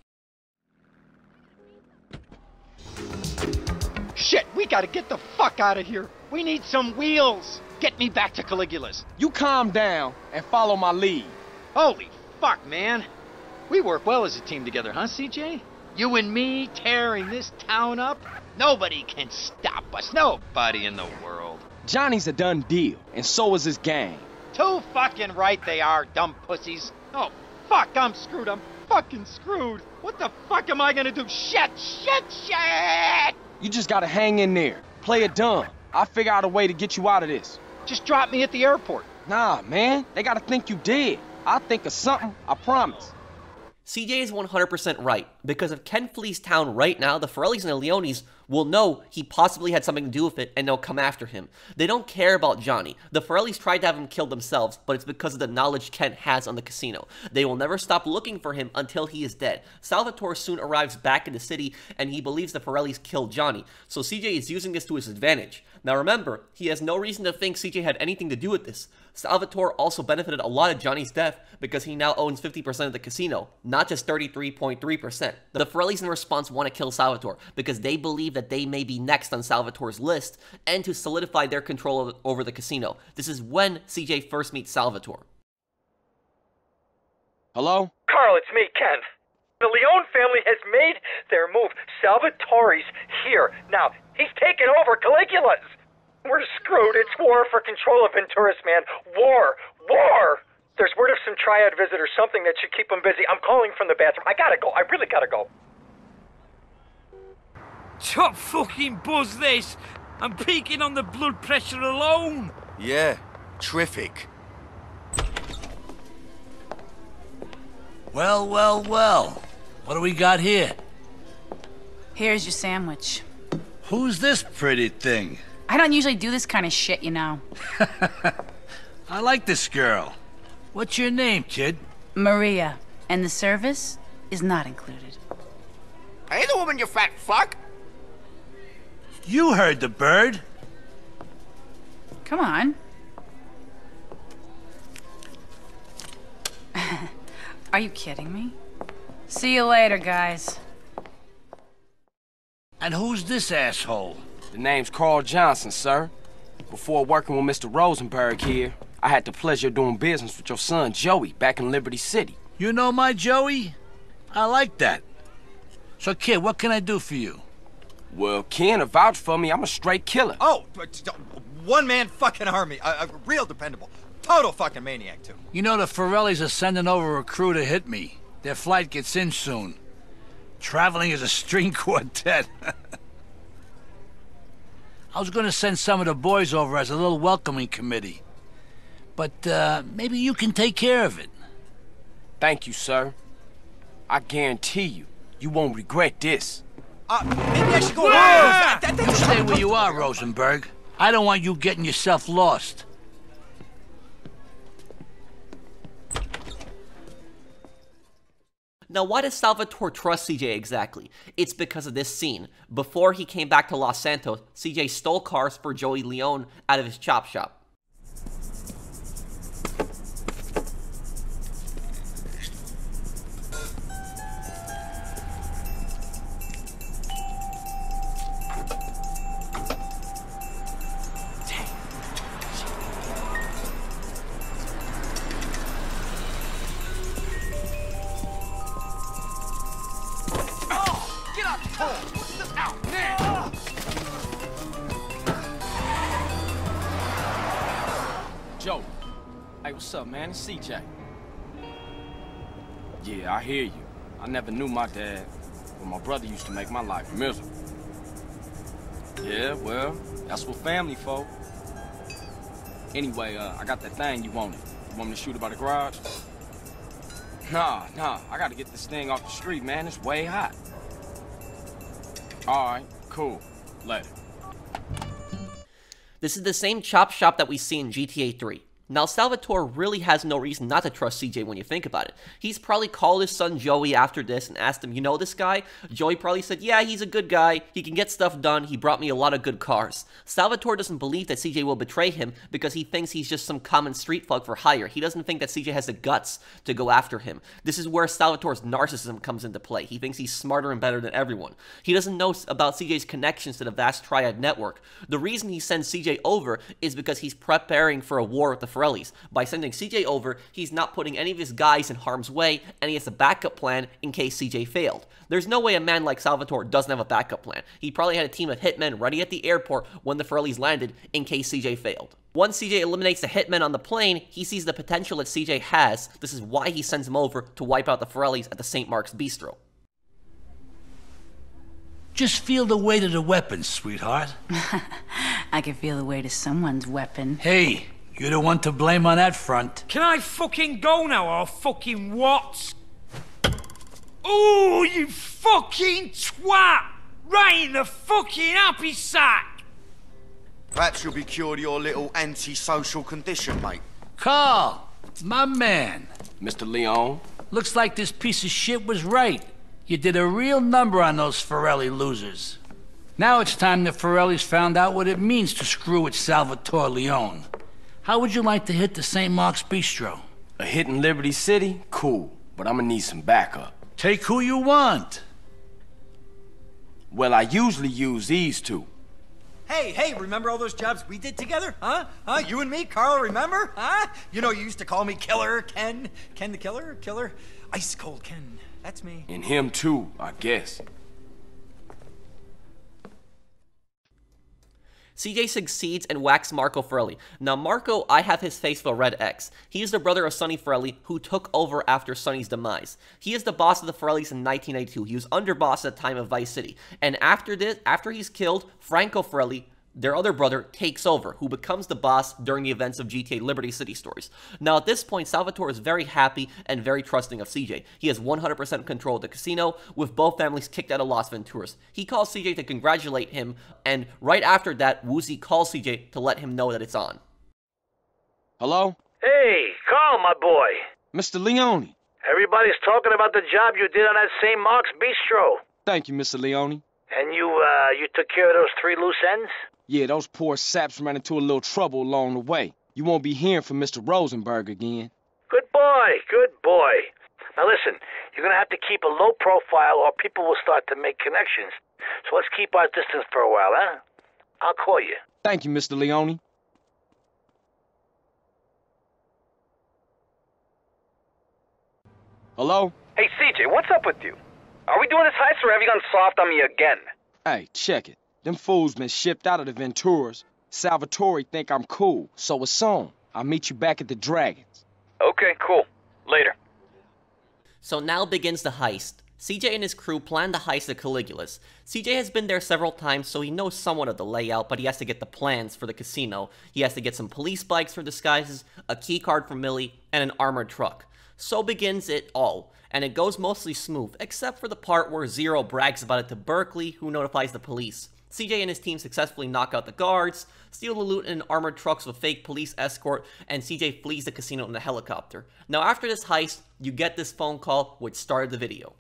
Shit, we gotta get the fuck out of here. We need some wheels. Get me back to Caligula's. You calm down and follow my lead. Holy fuck, man. We work well as a team together, huh, C J? You and me tearing this town up? Nobody can stop us. Nobody in the world. Johnny's a done deal, and so is his gang. Too fucking right they are, dumb pussies. Oh, fuck, I'm screwed. I'm fucking screwed. What the fuck am I gonna do? Shit, shit, shit! You just gotta hang in there. Play it dumb. I'll figure out a way to get you out of this. Just drop me at the airport. Nah, man. They gotta think you dead. I'll think of something, I promise. C J is one hundred percent right, because if Ken flees town right now, the Forellis and the Leones will know he possibly had something to do with it, and they'll come after him. They don't care about Johnny. The Forellis tried to have him killed themselves, but it's because of the knowledge Ken has on the casino. They will never stop looking for him until he is dead. Salvatore soon arrives back in the city, and he believes the Forellis killed Johnny, so C J is using this to his advantage. Now remember, he has no reason to think C J had anything to do with this. Salvatore also benefited a lot of Johnny's death because he now owns fifty percent of the casino, not just thirty-three point three percent. The Forellis in response want to kill Salvatore because they believe that they may be next on Salvatore's list and to solidify their control over the casino. This is when C J first meets Salvatore. Hello? Carl, it's me, Ken. The Leone family has made their move. Salvatore's here. Now, he's taken over Caligula's. We're screwed. It's war for control of Venturas, man. War. War! There's word of some triad visit or something that should keep them busy. I'm calling from the bathroom. I gotta go. I really gotta go. Top fucking buzz this. I'm peaking on the blood pressure alone. Yeah. Terrific. Well, well, well. What do we got here? Here's your sandwich. Who's this pretty thing? I don't usually do this kind of shit, you know. I like this girl. What's your name, kid? Maria. And the service is not included. Hey, the woman, you fat fuck! You heard the bird. Come on. Are you kidding me? See you later, guys. And who's this asshole? The name's Carl Johnson, sir. Before working with Mister Rosenberg here, I had the pleasure of doing business with your son, Joey, back in Liberty City. You know my Joey? I like that. So, kid, what can I do for you? Well, Ken, to vouch for me, I'm a straight killer. Oh, one-man fucking army. A, a real dependable. Total fucking maniac, too. You know, the Forellis are sending over a crew to hit me. Their flight gets in soon. Traveling as a string quartet. I was going to send some of the boys over as a little welcoming committee. But uh, maybe you can take care of it. Thank you, sir. I guarantee you, you won't regret this. Uh, maybe I should go. Yeah! That, that, you stay where you are, Rosenberg. I don't want you getting yourself lost. Now, why does Salvatore trust C J exactly? It's because of this scene. Before he came back to Los Santos, C J stole cars for Joey Leone out of his chop shop. C J. Yeah, I hear you. I never knew my dad, but my brother used to make my life miserable. Yeah, well, that's what family for. Anyway, uh, I got that thing you wanted. You want me to shoot it by the garage? Nah, nah, I gotta get this thing off the street, man. It's way hot. All right, cool. Later. This is the same chop shop that we see in G T A three. Now, Salvatore really has no reason not to trust C J when you think about it. He's probably called his son Joey after this and asked him, you know this guy? Joey probably said, yeah, he's a good guy, he can get stuff done, he brought me a lot of good cars. Salvatore doesn't believe that C J will betray him because he thinks he's just some common street thug for hire. He doesn't think that C J has the guts to go after him. This is where Salvatore's narcissism comes into play. He thinks he's smarter and better than everyone. He doesn't know about C J's connections to the vast Triad network. The reason he sends C J over is because he's preparing for a war with the Forellis. By sending C J over, he's not putting any of his guys in harm's way, and he has a backup plan in case C J failed. There's no way a man like Salvatore doesn't have a backup plan. He probably had a team of hitmen ready at the airport when the Forellis landed in case C J failed. Once C J eliminates the hitmen on the plane, he sees the potential that C J has. This is why he sends him over to wipe out the Forellis at the Saint Mark's Bistro. Just feel the weight of the weapon, sweetheart. I can feel the weight of someone's weapon. Hey! You're the one to blame on that front. Can I fucking go now or fucking what? Ooh, you fucking twat! Right in the fucking happy sack! Perhaps you'll be cured of your little anti-social condition, mate. Carl, my man. Mister Leone? Looks like this piece of shit was right. You did a real number on those Forelli losers. Now it's time the Forellis found out what it means to screw with Salvatore Leone. How would you like to hit the Saint Mark's Bistro? A hit in Liberty City? Cool, but I'm gonna need some backup. Take who you want. Well, I usually use these two. Hey, hey, remember all those jobs we did together? Huh? Huh? You and me, Carl, remember? Huh? You know, you used to call me Killer Ken. Ken the Killer? Killer? Ice Cold Ken. That's me. And him too, I guess. C J succeeds and whacks Marco Forelli. Now, Marco, I have his face for Red X. He is the brother of Sonny Forelli, who took over after Sonny's demise. He is the boss of the Forellis in nineteen ninety-two. He was underboss at the time of Vice City. And after this, after he's killed, Franco Forelli their other brother takes over, who becomes the boss during the events of G T A Liberty City Stories. Now, at this point, Salvatore is very happy and very trusting of C J. He has one hundred percent control of the casino, with both families kicked out of Las Venturas. He calls C J to congratulate him, and right after that, Woozie calls C J to let him know that it's on. Hello? Hey, Carl, my boy. Mister Leone. Everybody's talking about the job you did on that Saint Mark's Bistro. Thank you, Mister Leone. And you, uh, you took care of those three loose ends? Yeah, those poor saps ran into a little trouble along the way. You won't be hearing from Mister Rosenberg again. Good boy, good boy. Now listen, you're gonna have to keep a low profile or people will start to make connections. So let's keep our distance for a while, huh? I'll call you. Thank you, Mister Leone. Hello? Hey, C J, what's up with you? Are we doing this heist or have you gone soft on me again? Hey, check it. Them fools been shipped out of the Venturas. Salvatore think I'm cool, so it's on. I'll meet you back at the Dragons. Okay, cool. Later. So now begins the heist. C J and his crew plan the heist at Caligula's. C J has been there several times, so he knows somewhat of the layout, but he has to get the plans for the casino. He has to get some police bikes for disguises, a keycard for Millie, and an armored truck. So begins it all, and it goes mostly smooth, except for the part where Zero brags about it to Berkeley, who notifies the police. C J and his team successfully knock out the guards, steal the loot in armored trucks with fake police escort, and C J flees the casino in a helicopter. Now after this heist, you get this phone call, which started the video.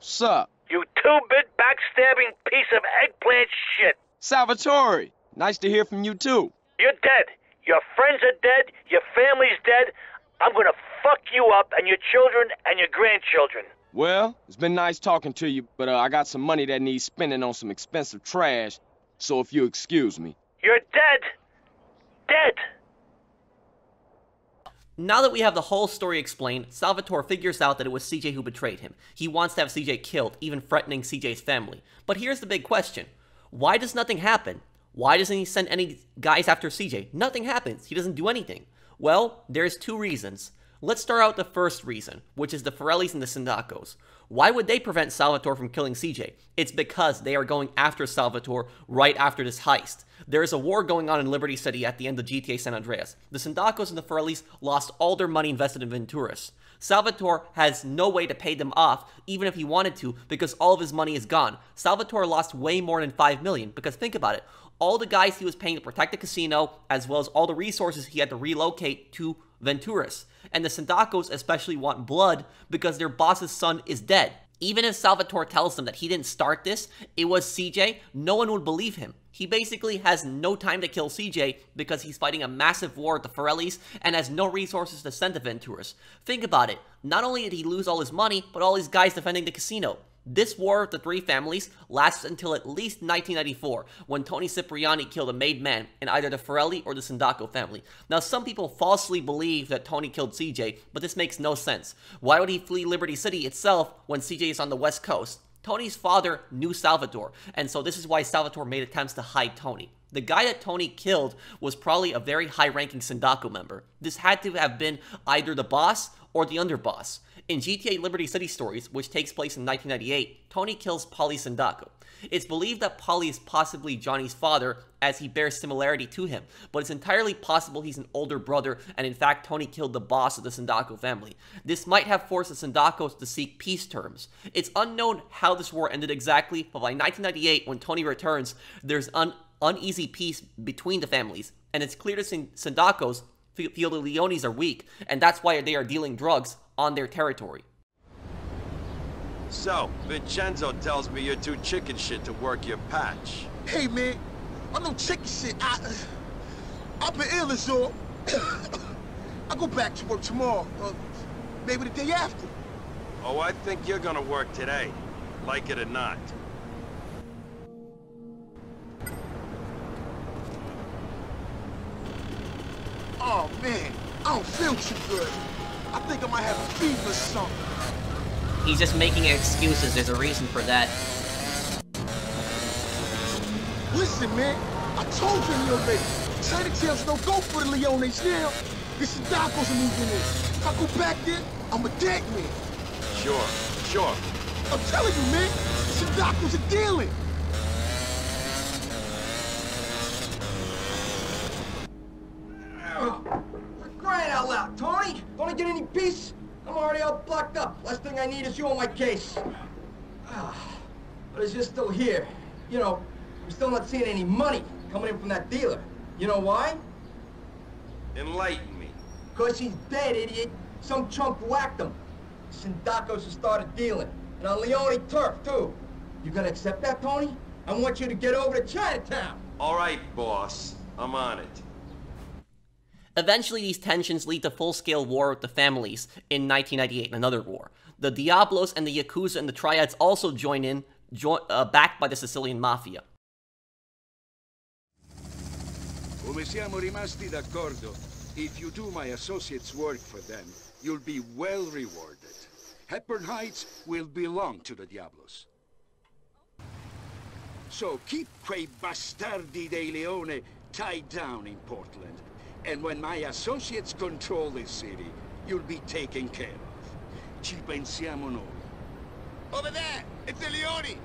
Sup? You two-bit backstabbing piece of eggplant shit! Salvatore! Nice to hear from you too. You're dead! Your friends are dead, your family's dead, I'm gonna fuck you up and your children and your grandchildren. Well, it's been nice talking to you, but uh, I got some money that needs spending on some expensive trash, so if you excuse me. You're dead. Dead. Now that we have the whole story explained, Salvatore figures out that it was C J who betrayed him. He wants to have C J killed, even threatening C J's family. But here's the big question. Why does nothing happen? Why doesn't he send any guys after C J? Nothing happens. He doesn't do anything. Well, there's two reasons. Let's start out the first reason, which is the Forellis and the Sindaccos. Why would they prevent Salvatore from killing C J? It's because they are going after Salvatore right after this heist. There is a war going on in Liberty City at the end of G T A San Andreas. The Sindaccos and the Forellis lost all their money invested in Venturas. Salvatore has no way to pay them off, even if he wanted to, because all of his money is gone. Salvatore lost way more than five million dollars, because think about it. All the guys he was paying to protect the casino, as well as all the resources he had to relocate to Venturas. And the Sindaccos especially want blood because their boss's son is dead. Even if Salvatore tells them that he didn't start this, it was C J, no one would believe him. He basically has no time to kill C J because he's fighting a massive war at the Forellis and has no resources to send to Venturas. Think about it. Not only did he lose all his money, but all his guys defending the casino. This war of the three families lasts until at least nineteen ninety-four, when Tony Cipriani killed a made man in either the Forelli or the Sindacco family. Now, some people falsely believe that Tony killed C J, but this makes no sense. Why would he flee Liberty City itself when C J is on the West Coast? Tony's father knew Salvatore, and so this is why Salvatore made attempts to hide Tony. The guy that Tony killed was probably a very high-ranking Sindacco member. This had to have been either the boss or the underboss. In G T A Liberty City Stories, which takes place in nineteen ninety-eight, Tony kills Polly Sindacco. It's believed that Polly is possibly Johnny's father, as he bears similarity to him, but it's entirely possible he's an older brother, and in fact, Tony killed the boss of the Sindacco family. This might have forced the Sindaccos to seek peace terms. It's unknown how this war ended exactly, but by nineteen ninety-eight, when Tony returns, there's an uneasy peace between the families, and it's clear to Sindaccos feel the Leones are weak, and that's why they are dealing drugs on their territory. So, Vincenzo tells me you're too chicken shit to work your patch. Hey man, I'm no chicken shit. I, uh, I've been ill as all. I'll go back to work tomorrow, or maybe the day after. Oh, I think you're gonna work today, like it or not. Oh man, I don't feel too good. I think I might have a fever or something. He's just making excuses. There's a reason for that. Listen, man. I told you already. China Tails don't go for the Leones now. This is Docos moving in. If I go back there, I'm a dead man. Sure, sure. I'm telling you, man. This is Docos are dealing. piece? I'm already all blocked up. Last thing I need is you on my case. Ah, but it's just still here. You know, I'm still not seeing any money coming in from that dealer. You know why? Enlighten me. Because he's dead, idiot. Some chump whacked him. Sindaccos have started dealing. And on Leone turf, too. You gonna accept that, Tony? I want you to get over to Chinatown. All right, boss. I'm on it. Eventually, these tensions lead to full-scale war with the families in nineteen ninety-eight, another war. The Diablos and the Yakuza and the Triads also join in, join, uh, backed by the Sicilian Mafia. Come siamo rimasti d'accordo. If you do my associates' work for them, you'll be well rewarded. Hepburn Heights will belong to the Diablos. So keep quei bastardi dei Leone tied down in Portland. And when my associates control this city, you'll be taken care of. Ci pensiamo noi. Over there! It's the Leone!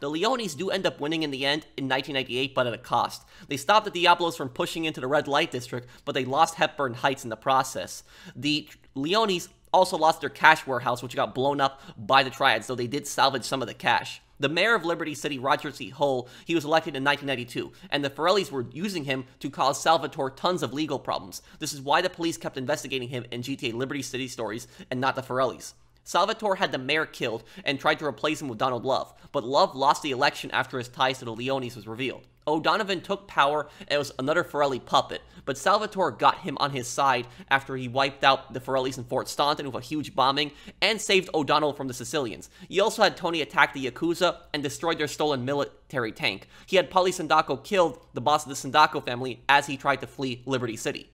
The Leones do end up winning in the end in nineteen ninety-eight, but at a cost. They stopped the Diablos from pushing into the red light district, but they lost Hepburn Heights in the process. The Leones also lost their cash warehouse, which got blown up by the Triads, though they did salvage some of the cash. The mayor of Liberty City, Roger C. Hull, he was elected in nineteen ninety-two, and the Forellis were using him to cause Salvatore tons of legal problems. This is why the police kept investigating him in G T A Liberty City Stories and not the Forellis. Salvatore had the mayor killed and tried to replace him with Donald Love, but Love lost the election after his ties to the Leones was revealed. O'Donovan took power and was another Forelli puppet, but Salvatore got him on his side after he wiped out the Forellis in Fort Staunton with a huge bombing and saved O'Donnell from the Sicilians. He also had Tony attack the Yakuza and destroyed their stolen military tank. He had Polly Sindacco killed, the boss of the Sindacco family, as he tried to flee Liberty City.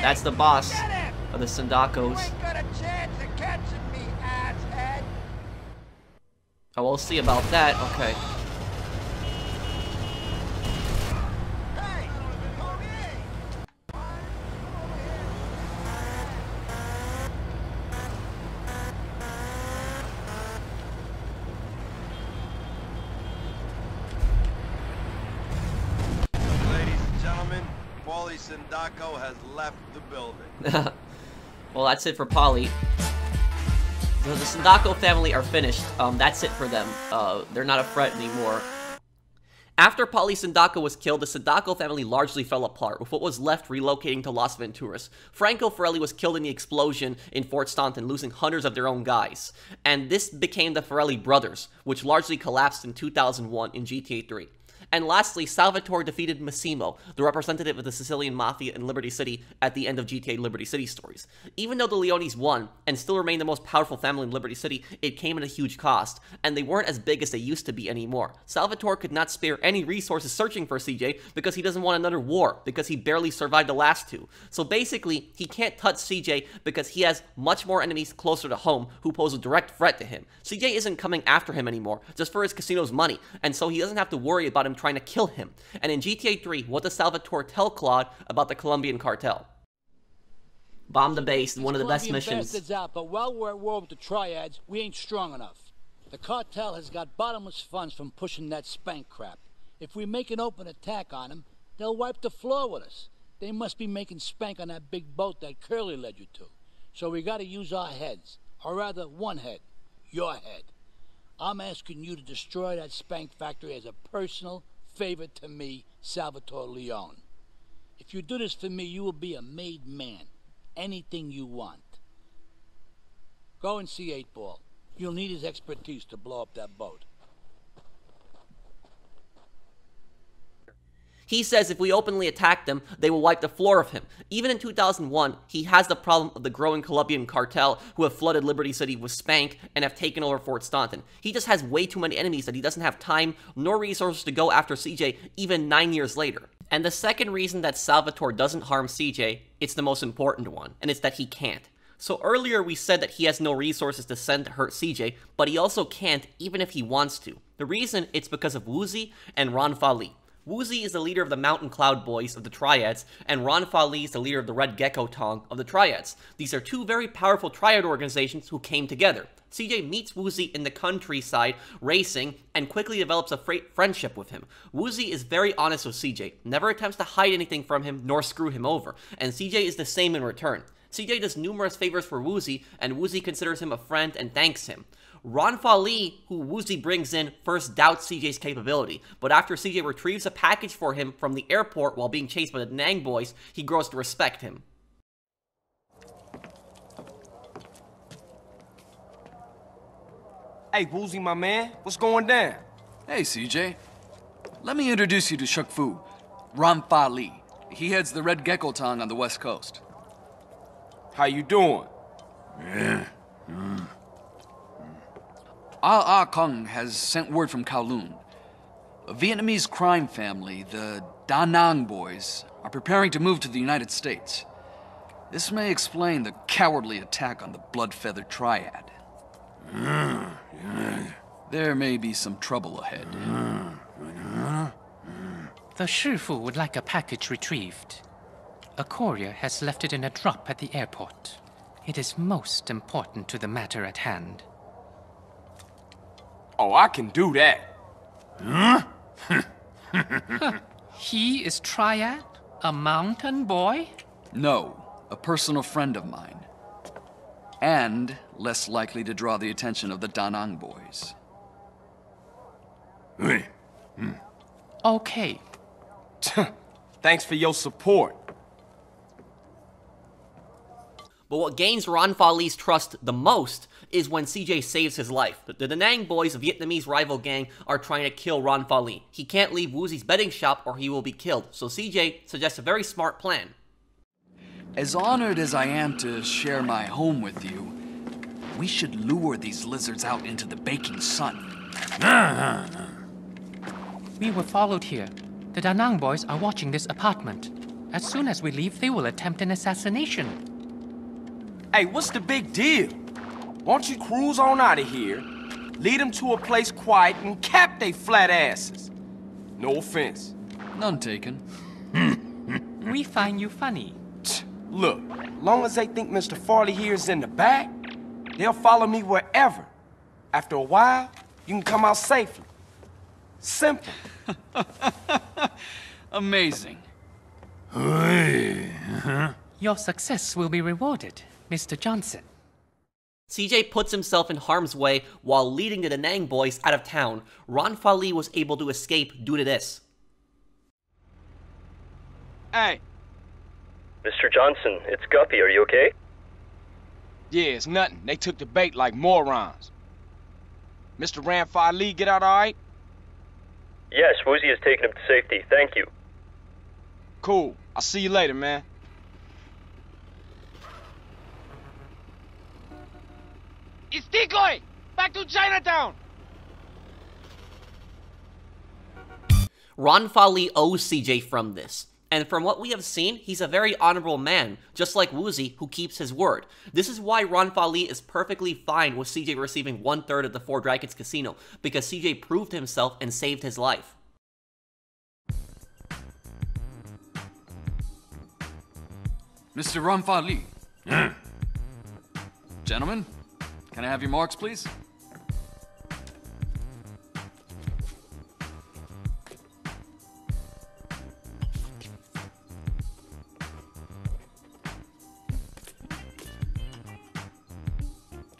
That's the boss of the Sindaccos. Oh, we'll see about that. Okay. Sindacco has left the building. Well, that's it for Polly. So the Sindacco family are finished. Um, that's it for them. Uh, they're not a threat anymore. After Polly Sindacco was killed, the Sindacco family largely fell apart, with what was left relocating to Las Venturas. Franco Forelli was killed in the explosion in Fort Staunton, losing hundreds of their own guys. And this became the Forelli brothers, which largely collapsed in two thousand one in G T A three. And lastly, Salvatore defeated Massimo, the representative of the Sicilian Mafia in Liberty City, at the end of G T A Liberty City Stories. Even though the Leones won, and still remained the most powerful family in Liberty City, it came at a huge cost, and they weren't as big as they used to be anymore. Salvatore could not spare any resources searching for C J, because he doesn't want another war, because he barely survived the last two. So basically, he can't touch C J because he has much more enemies closer to home who pose a direct threat to him. C J isn't coming after him anymore, just for his casino's money, and so he doesn't have to worry about him trying to kill him. And in G T A three, what does Salvatore tell Claude about the Colombian cartel? Bomb the base, one of the best missions. Out, but while we're at war with the Triads, we ain't strong enough. The cartel has got bottomless funds from pushing that Spank crap. If we make an open attack on them, they'll wipe the floor with us. They must be making Spank on that big boat that Curly led you to. So we gotta use our heads, or rather one head, your head. I'm asking you to destroy that Spank factory as a personal favor to me, Salvatore Leone. If you do this for me, you will be a made man. Anything you want. Go and see eight ball. You'll need his expertise to blow up that boat. He says if we openly attack them, they will wipe the floor of him. Even in two thousand one, he has the problem of the growing Colombian cartel who have flooded Liberty City with Spank and have taken over Fort Staunton. He just has way too many enemies that he doesn't have time nor resources to go after C J even nine years later. And the second reason that Salvatore doesn't harm C J, it's the most important one, and it's that he can't. So earlier we said that he has no resources to send to hurt C J, but he also can't even if he wants to. The reason, it's because of Woozie and Ran Fa Li. Woozie is the leader of the Mountain Cloud Boys of the Triads, and Ran Fa Li is the leader of the Red Gecko Tong of the Triads. These are two very powerful Triad organizations who came together. C J meets Woozie in the countryside, racing, and quickly develops a friendship with him. Woozie is very honest with C J, never attempts to hide anything from him nor screw him over, and C J is the same in return. C J does numerous favors for Woozie, and Woozie considers him a friend and thanks him. Ran Fa Li, who Woozie brings in, first doubts C J's capability, but after C J retrieves a package for him from the airport while being chased by the Da Nang Boys, he grows to respect him. Hey, Woozie, my man, what's going down? Hey, C J. Let me introduce you to Shuk Fu, Ran Fa Li. He heads the Red Gecko Tong on the West Coast. How you doing? Yeah. Mm. Ah Ah Kung has sent word from Kowloon. A Vietnamese crime family, the Da Nang Boys, are preparing to move to the United States. This may explain the cowardly attack on the Blood-Feather Triad. Mm. Mm. There may be some trouble ahead. Mm. Mm. The Shifu would like a package retrieved. A courier has left it in a drop at the airport. It is most important to the matter at hand. Oh, I can do that. Huh? Huh. He is Triad? A mountain boy? No, a personal friend of mine. And less likely to draw the attention of the Da Nang Boys. Okay. Thanks for your support. But what gains Ran Fa Li's trust the most is when C J saves his life. The Da Nang Boys, a Vietnamese rival gang, are trying to kill Ran Fa Li. He can't leave Woozie's betting shop or he will be killed, so C J suggests a very smart plan. As honored as I am to share my home with you, we should lure these lizards out into the baking sun. We were followed here. The Da Nang Boys are watching this apartment. As soon as we leave, they will attempt an assassination. Hey, what's the big deal? Why don't you cruise on out of here, lead them to a place quiet, and cap they flat asses? No offense. None taken. We find you funny. Look, long as they think Mister Farley here is in the back, they'll follow me wherever. After a while, you can come out safely. Simple. Amazing. Your success will be rewarded, Mister Johnson. C J puts himself in harm's way while leading the Da Nang Boys out of town. Ran Fa Li was able to escape due to this. Hey. Mister Johnson, it's Guppy, are you okay? Yeah, it's nothing. They took the bait like morons. Mister Ran Fa Li, get out all right? Yes, Woozie has taken him to safety. Thank you. Cool. I'll see you later, man. It's Decoy! Back to Chinatown! Ran Fa Li owes C J from this. And from what we have seen, he's a very honorable man, just like Woozie, who keeps his word. This is why Ran Fa Li is perfectly fine with C J receiving one-third of the Four Dragons Casino, because C J proved himself and saved his life. Mister Ran Fa Li. Mm. Gentlemen? Can I have your marks, please?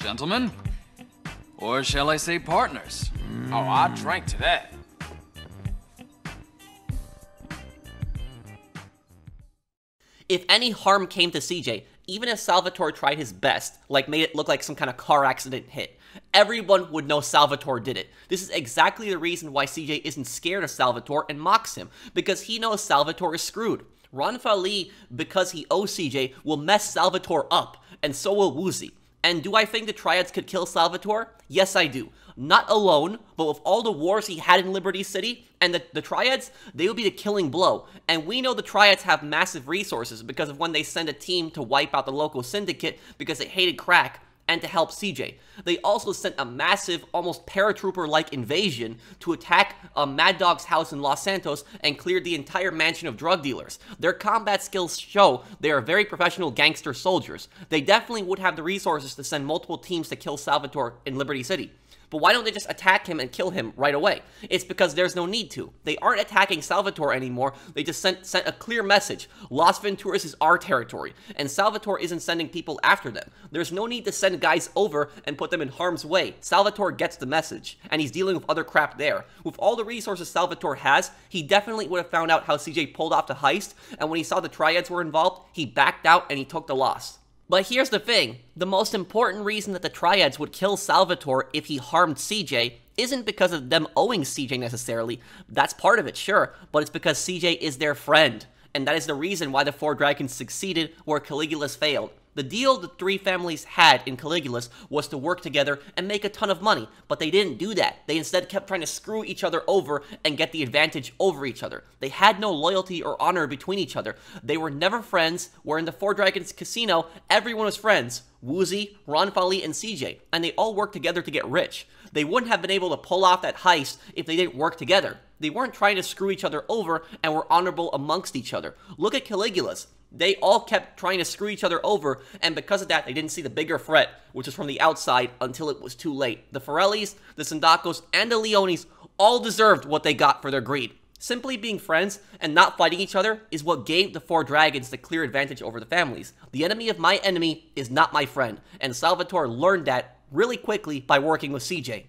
Gentlemen? Or shall I say partners? Mm. Oh, I drank to that. If any harm came to C J, even if Salvatore tried his best, like made it look like some kind of car accident hit, everyone would know Salvatore did it. This is exactly the reason why C J isn't scared of Salvatore and mocks him, because he knows Salvatore is screwed. Ran Fa Li, because he owes C J, will mess Salvatore up, and so will Woozie. And do I think the Triads could kill Salvatore? Yes, I do. Not alone, but with all the wars he had in Liberty City, and the, the Triads, they will be the killing blow. And we know the Triads have massive resources because of when they send a team to wipe out the local syndicate because they hated crack. and to help C J. They also sent a massive, almost paratrooper-like invasion to attack a Mad Dog's house in Los Santos and cleared the entire mansion of drug dealers. Their combat skills show they are very professional gangster soldiers. They definitely would have the resources to send multiple teams to kill Salvatore in Liberty City. But why don't they just attack him and kill him right away? It's because there's no need to. They aren't attacking Salvatore anymore, they just sent, sent a clear message. Las Venturas is our territory, and Salvatore isn't sending people after them. There's no need to send guys over and put them in harm's way. Salvatore gets the message, and he's dealing with other crap there. With all the resources Salvatore has, he definitely would have found out how C J pulled off the heist, and when he saw the Triads were involved, he backed out and he took the loss. But here's the thing, the most important reason that the Triads would kill Salvatore if he harmed C J isn't because of them owing C J necessarily. That's part of it, sure, but it's because C J is their friend. And that is the reason why the Four Dragons succeeded where Caligula's failed. The deal the three families had in Caligula's was to work together and make a ton of money, but they didn't do that. They instead kept trying to screw each other over and get the advantage over each other. They had no loyalty or honor between each other. They were never friends, where in the Four Dragons Casino, everyone was friends. Woozie, Ran Fa Li, and C J, and they all worked together to get rich. They wouldn't have been able to pull off that heist if they didn't work together. They weren't trying to screw each other over and were honorable amongst each other. Look at Caligula's. They all kept trying to screw each other over, and because of that, they didn't see the bigger threat, which was from the outside, until it was too late. The Forellis, the Sindaccos, and the Leones all deserved what they got for their greed. Simply being friends and not fighting each other is what gave the Four Dragons the clear advantage over the families. The enemy of my enemy is not my friend, and Salvatore learned that really quickly by working with C J.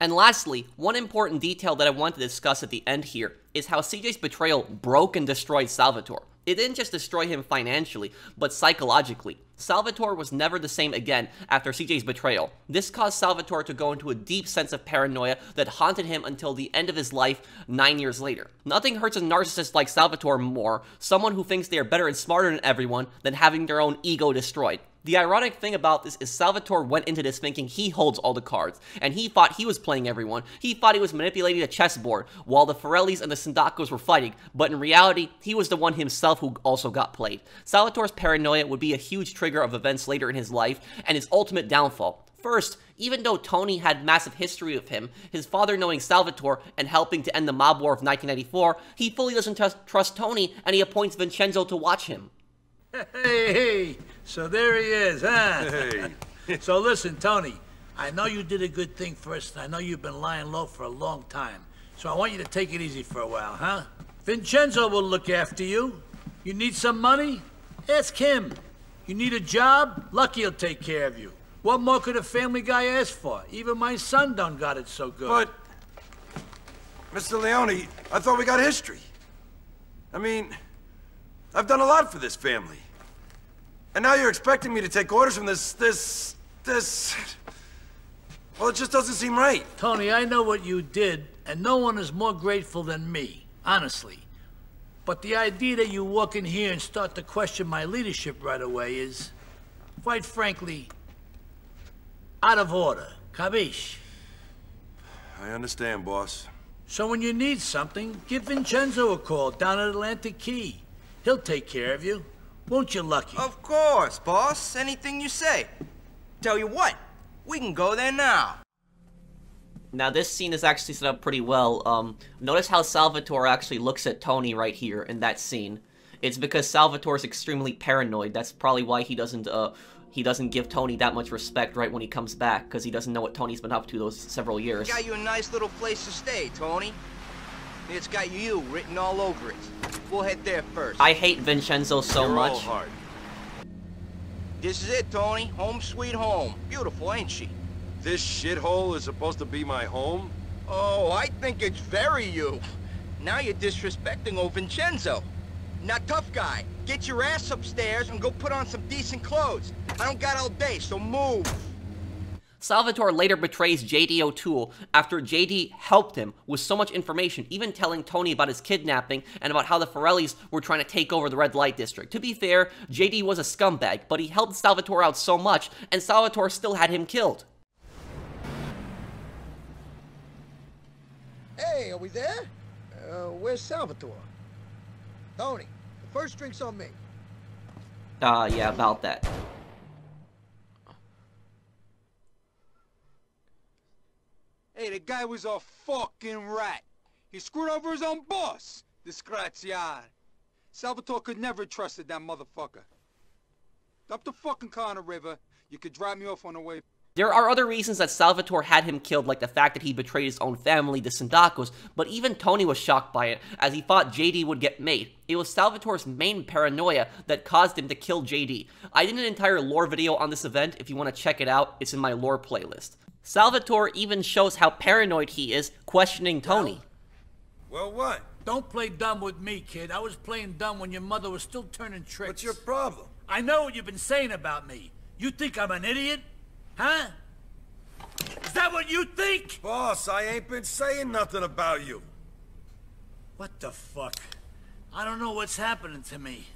And lastly, one important detail that I want to discuss at the end here is how C J's betrayal broke and destroyed Salvatore. It didn't just destroy him financially, but psychologically. Salvatore was never the same again after C J's betrayal. This caused Salvatore to go into a deep sense of paranoia that haunted him until the end of his life nine years later. Nothing hurts a narcissist like Salvatore more, someone who thinks they are better and smarter than everyone, than having their own ego destroyed. The ironic thing about this is Salvatore went into this thinking he holds all the cards, and he thought he was playing everyone, he thought he was manipulating a chessboard, while the Forellis and the Sindaccos were fighting, but in reality, he was the one himself who also got played. Salvatore's paranoia would be a huge trigger of events later in his life, and his ultimate downfall. First, even though Tony had massive history with him, his father knowing Salvatore and helping to end the mob war of nineteen ninety-four, he fully doesn't trust Tony, and he appoints Vincenzo to watch him. Hey, hey, so there he is, huh? Hey. So listen, Tony, I know you did a good thing for us, and I know you've been lying low for a long time. So I want you to take it easy for a while, huh? Vincenzo will look after you. You need some money? Ask him. You need a job? Lucky'll take care of you. What more could a family guy ask for? Even my son done got it so good. But, Mister Leone, I thought we got history. I mean, I've done a lot for this family. And now you're expecting me to take orders from this, this, this... Well, it just doesn't seem right. Tony, I know what you did, and no one is more grateful than me, honestly. But the idea that you walk in here and start to question my leadership right away is, quite frankly, out of order. Capiche? I understand, boss. So when you need something, give Vincenzo a call down at Atlantic Key. He'll take care of you. Won't you, Lucky? Of course, boss. Anything you say. Tell you what, we can go there now. Now, this scene is actually set up pretty well. Um, notice how Salvatore actually looks at Tony right here in that scene. It's because Salvatore's extremely paranoid. That's probably why he doesn't, uh, he doesn't give Tony that much respect right when he comes back, because he doesn't know what Tony's been up to those several years. Got you a nice little place to stay, Tony. It's got you written all over it. We'll head there first. I hate Vincenzo so You're much. All hard. This is it, Tony. Home sweet home. Beautiful, ain't she? This shithole is supposed to be my home? Oh, I think it's very you. Now you're disrespecting old Vincenzo. Now, tough guy, get your ass upstairs and go put on some decent clothes. I don't got all day, so move. Salvatore later betrays J D O'Toole after J D helped him with so much information, even telling Tony about his kidnapping and about how the Forellis were trying to take over the red light district. To be fair, J D was a scumbag, but he helped Salvatore out so much, and Salvatore still had him killed. Hey, are we there? Uh, where's Salvatore? Tony, the first drink's on me. Ah, uh, yeah, about that. guy was a fucking rat. He screwed over his own boss, disgraziato. Salvatore could never have trusted that motherfucker. Dump the fucking car in the river. You could drive me off on the way. There are other reasons that Salvatore had him killed, like the fact that he betrayed his own family, the Sindaccos, but even Tony was shocked by it, as he thought J D would get made. It was Salvatore's main paranoia that caused him to kill J D. I did an entire lore video on this event. If you want to check it out, it's in my lore playlist. Salvatore even shows how paranoid he is, questioning Tony. Well, well what? Don't play dumb with me, kid. I was playing dumb when your mother was still turning tricks. What's your problem? I know what you've been saying about me. You think I'm an idiot? Huh? Is that what you think? Boss, I ain't been saying nothing about you. What the fuck? I don't know what's happening to me.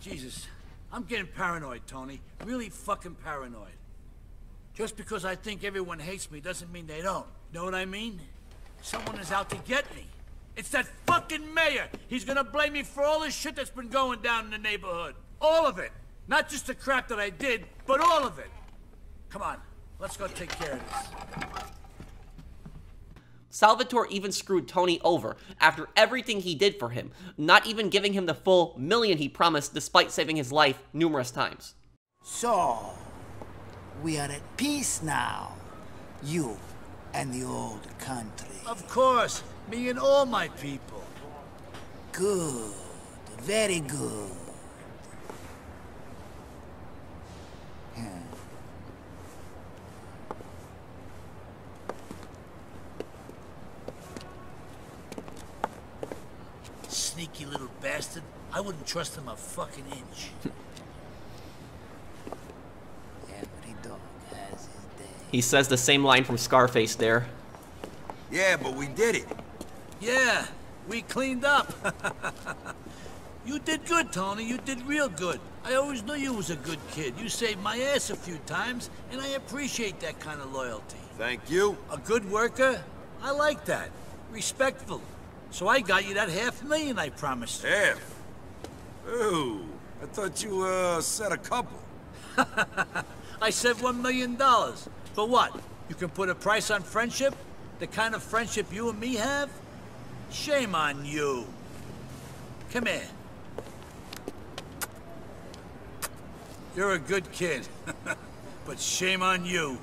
Jesus, I'm getting paranoid, Tony. Really fucking paranoid. Just because I think everyone hates me doesn't mean they don't. Know what I mean? Someone is out to get me. It's that fucking mayor. He's gonna blame me for all this shit that's been going down in the neighborhood. All of it. Not just the crap that I did, but all of it. Come on, let's go take care of this. Salvatore even screwed Tony over after everything he did for him, not even giving him the full million he promised despite saving his life numerous times. So, we are at peace now, you and the old country. Of course, me and all my people. Good, very good. Sneaky little bastard. I wouldn't trust him a fucking inch. Every dog has his day. He says the same line from Scarface there. Yeah, but we did it. Yeah, we cleaned up. You did good, Tony. You did real good. I always knew you was a good kid. You saved my ass a few times, and I appreciate that kind of loyalty. Thank you. A good worker? I like that. Respectful. So I got you that half million I promised you. Half? Ooh, I thought you, uh, said a couple. I said one million dollars. For what? You can put a price on friendship? The kind of friendship you and me have? Shame on you. Come here. You're a good kid, but shame on you.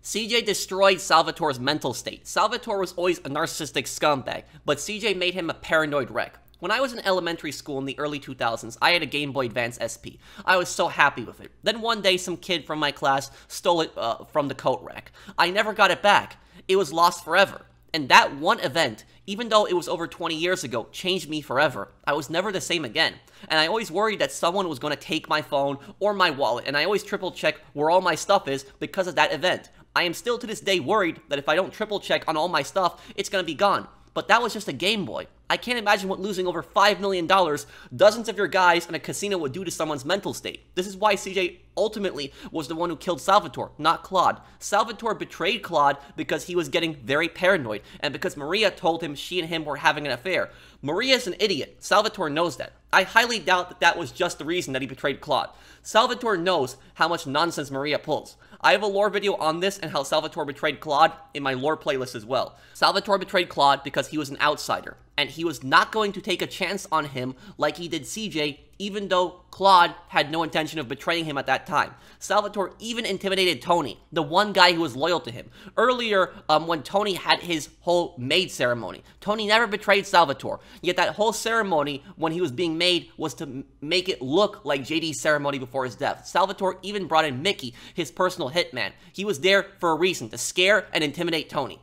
C J destroyed Salvatore's mental state. Salvatore was always a narcissistic scumbag, but C J made him a paranoid wreck. When I was in elementary school in the early two thousands, I had a Game Boy Advance S P. I was so happy with it. Then one day, some kid from my class stole it uh, from the coat rack. I never got it back. It was lost forever. And that one event, even though it was over twenty years ago, changed me forever. I was never the same again. And I always worried that someone was going to take my phone or my wallet, and I always triple check where all my stuff is because of that event. I am still to this day worried that if I don't triple check on all my stuff, it's going to be gone. But that was just a Game Boy. I can't imagine what losing over five million dollars, dozens of your guys in a casino would do to someone's mental state. This is why C J ultimately was the one who killed Salvatore, not Claude. Salvatore betrayed Claude because he was getting very paranoid, and because Maria told him she and him were having an affair. Maria's an idiot. Salvatore knows that. I highly doubt that that was just the reason that he betrayed Claude. Salvatore knows how much nonsense Maria pulls. I have a lore video on this and how Salvatore betrayed Claude in my lore playlist as well. Salvatore betrayed Claude because he was an outsider, and he was not going to take a chance on him like he did C J, even though Claude had no intention of betraying him at that time. Salvatore even intimidated Tony, the one guy who was loyal to him. Earlier, um, when Tony had his whole maid ceremony, Tony never betrayed Salvatore, yet that whole ceremony when he was being made was to make it look like J D's ceremony before his death. Salvatore even brought in Mickey, his personal hitman. He was there for a reason, to scare and intimidate Tony.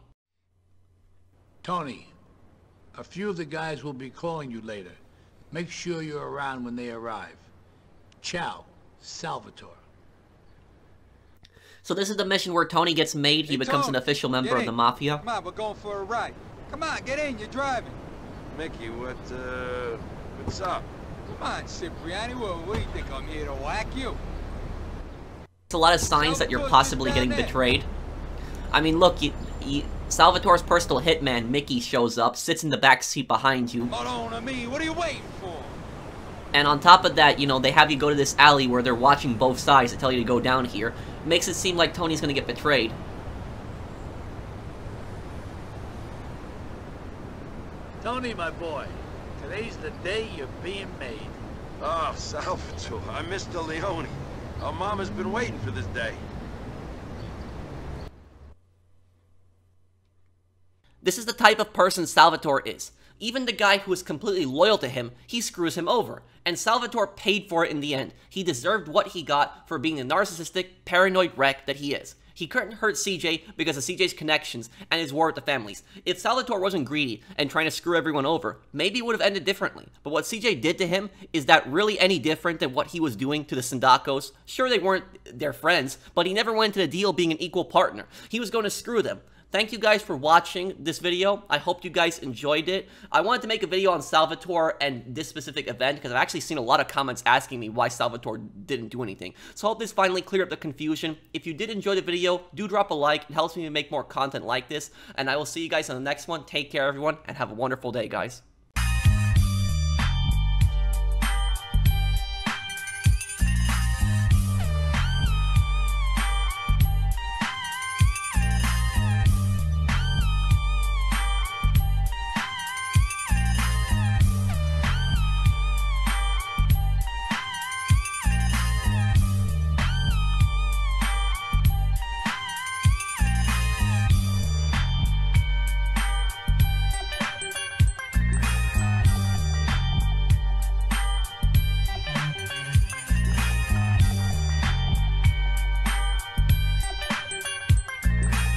Tony, a few of the guys will be calling you later. Make sure you're around when they arrive. Ciao, Salvatore. So this is the mission where Tony gets made. He hey, becomes Tony, an official member of the Mafia. Come on, we're going for a ride. Come on, get in, you're driving. Mickey, what, uh, what's up? Come on, Cipriani, well, what do you think, I'm here to whack you? It's a lot of signs Salvatore's that you're possibly getting there. betrayed. I mean, look, you... you Salvatore's personal hitman, Mickey, shows up, sits in the back seat behind you. Hold on to me. What are you waiting for? And on top of that, you know, they have you go to this alley where they're watching both sides to tell you to go down here. Makes it seem like Tony's gonna get betrayed. Tony, my boy, today's the day you're being made. Oh, Salvatore, I missed the Leone. Our mama's been waiting for this day. This is the type of person Salvatore is. Even the guy who is completely loyal to him, he screws him over. And Salvatore paid for it in the end. He deserved what he got for being the narcissistic, paranoid wreck that he is. He couldn't hurt C J because of C J's connections and his war with the families. If Salvatore wasn't greedy and trying to screw everyone over, maybe it would have ended differently. But what C J did to him, is that really any different than what he was doing to the Sindaccos? Sure, they weren't their friends, but he never went into the deal being an equal partner. He was going to screw them. Thank you guys for watching this video. I hope you guys enjoyed it. I wanted to make a video on Salvatore and this specific event because I've actually seen a lot of comments asking me why Salvatore didn't do anything. So I hope this finally cleared up the confusion. If you did enjoy the video, do drop a like. It helps me to make more content like this. And I will see you guys on the next one. Take care, everyone, and have a wonderful day, guys.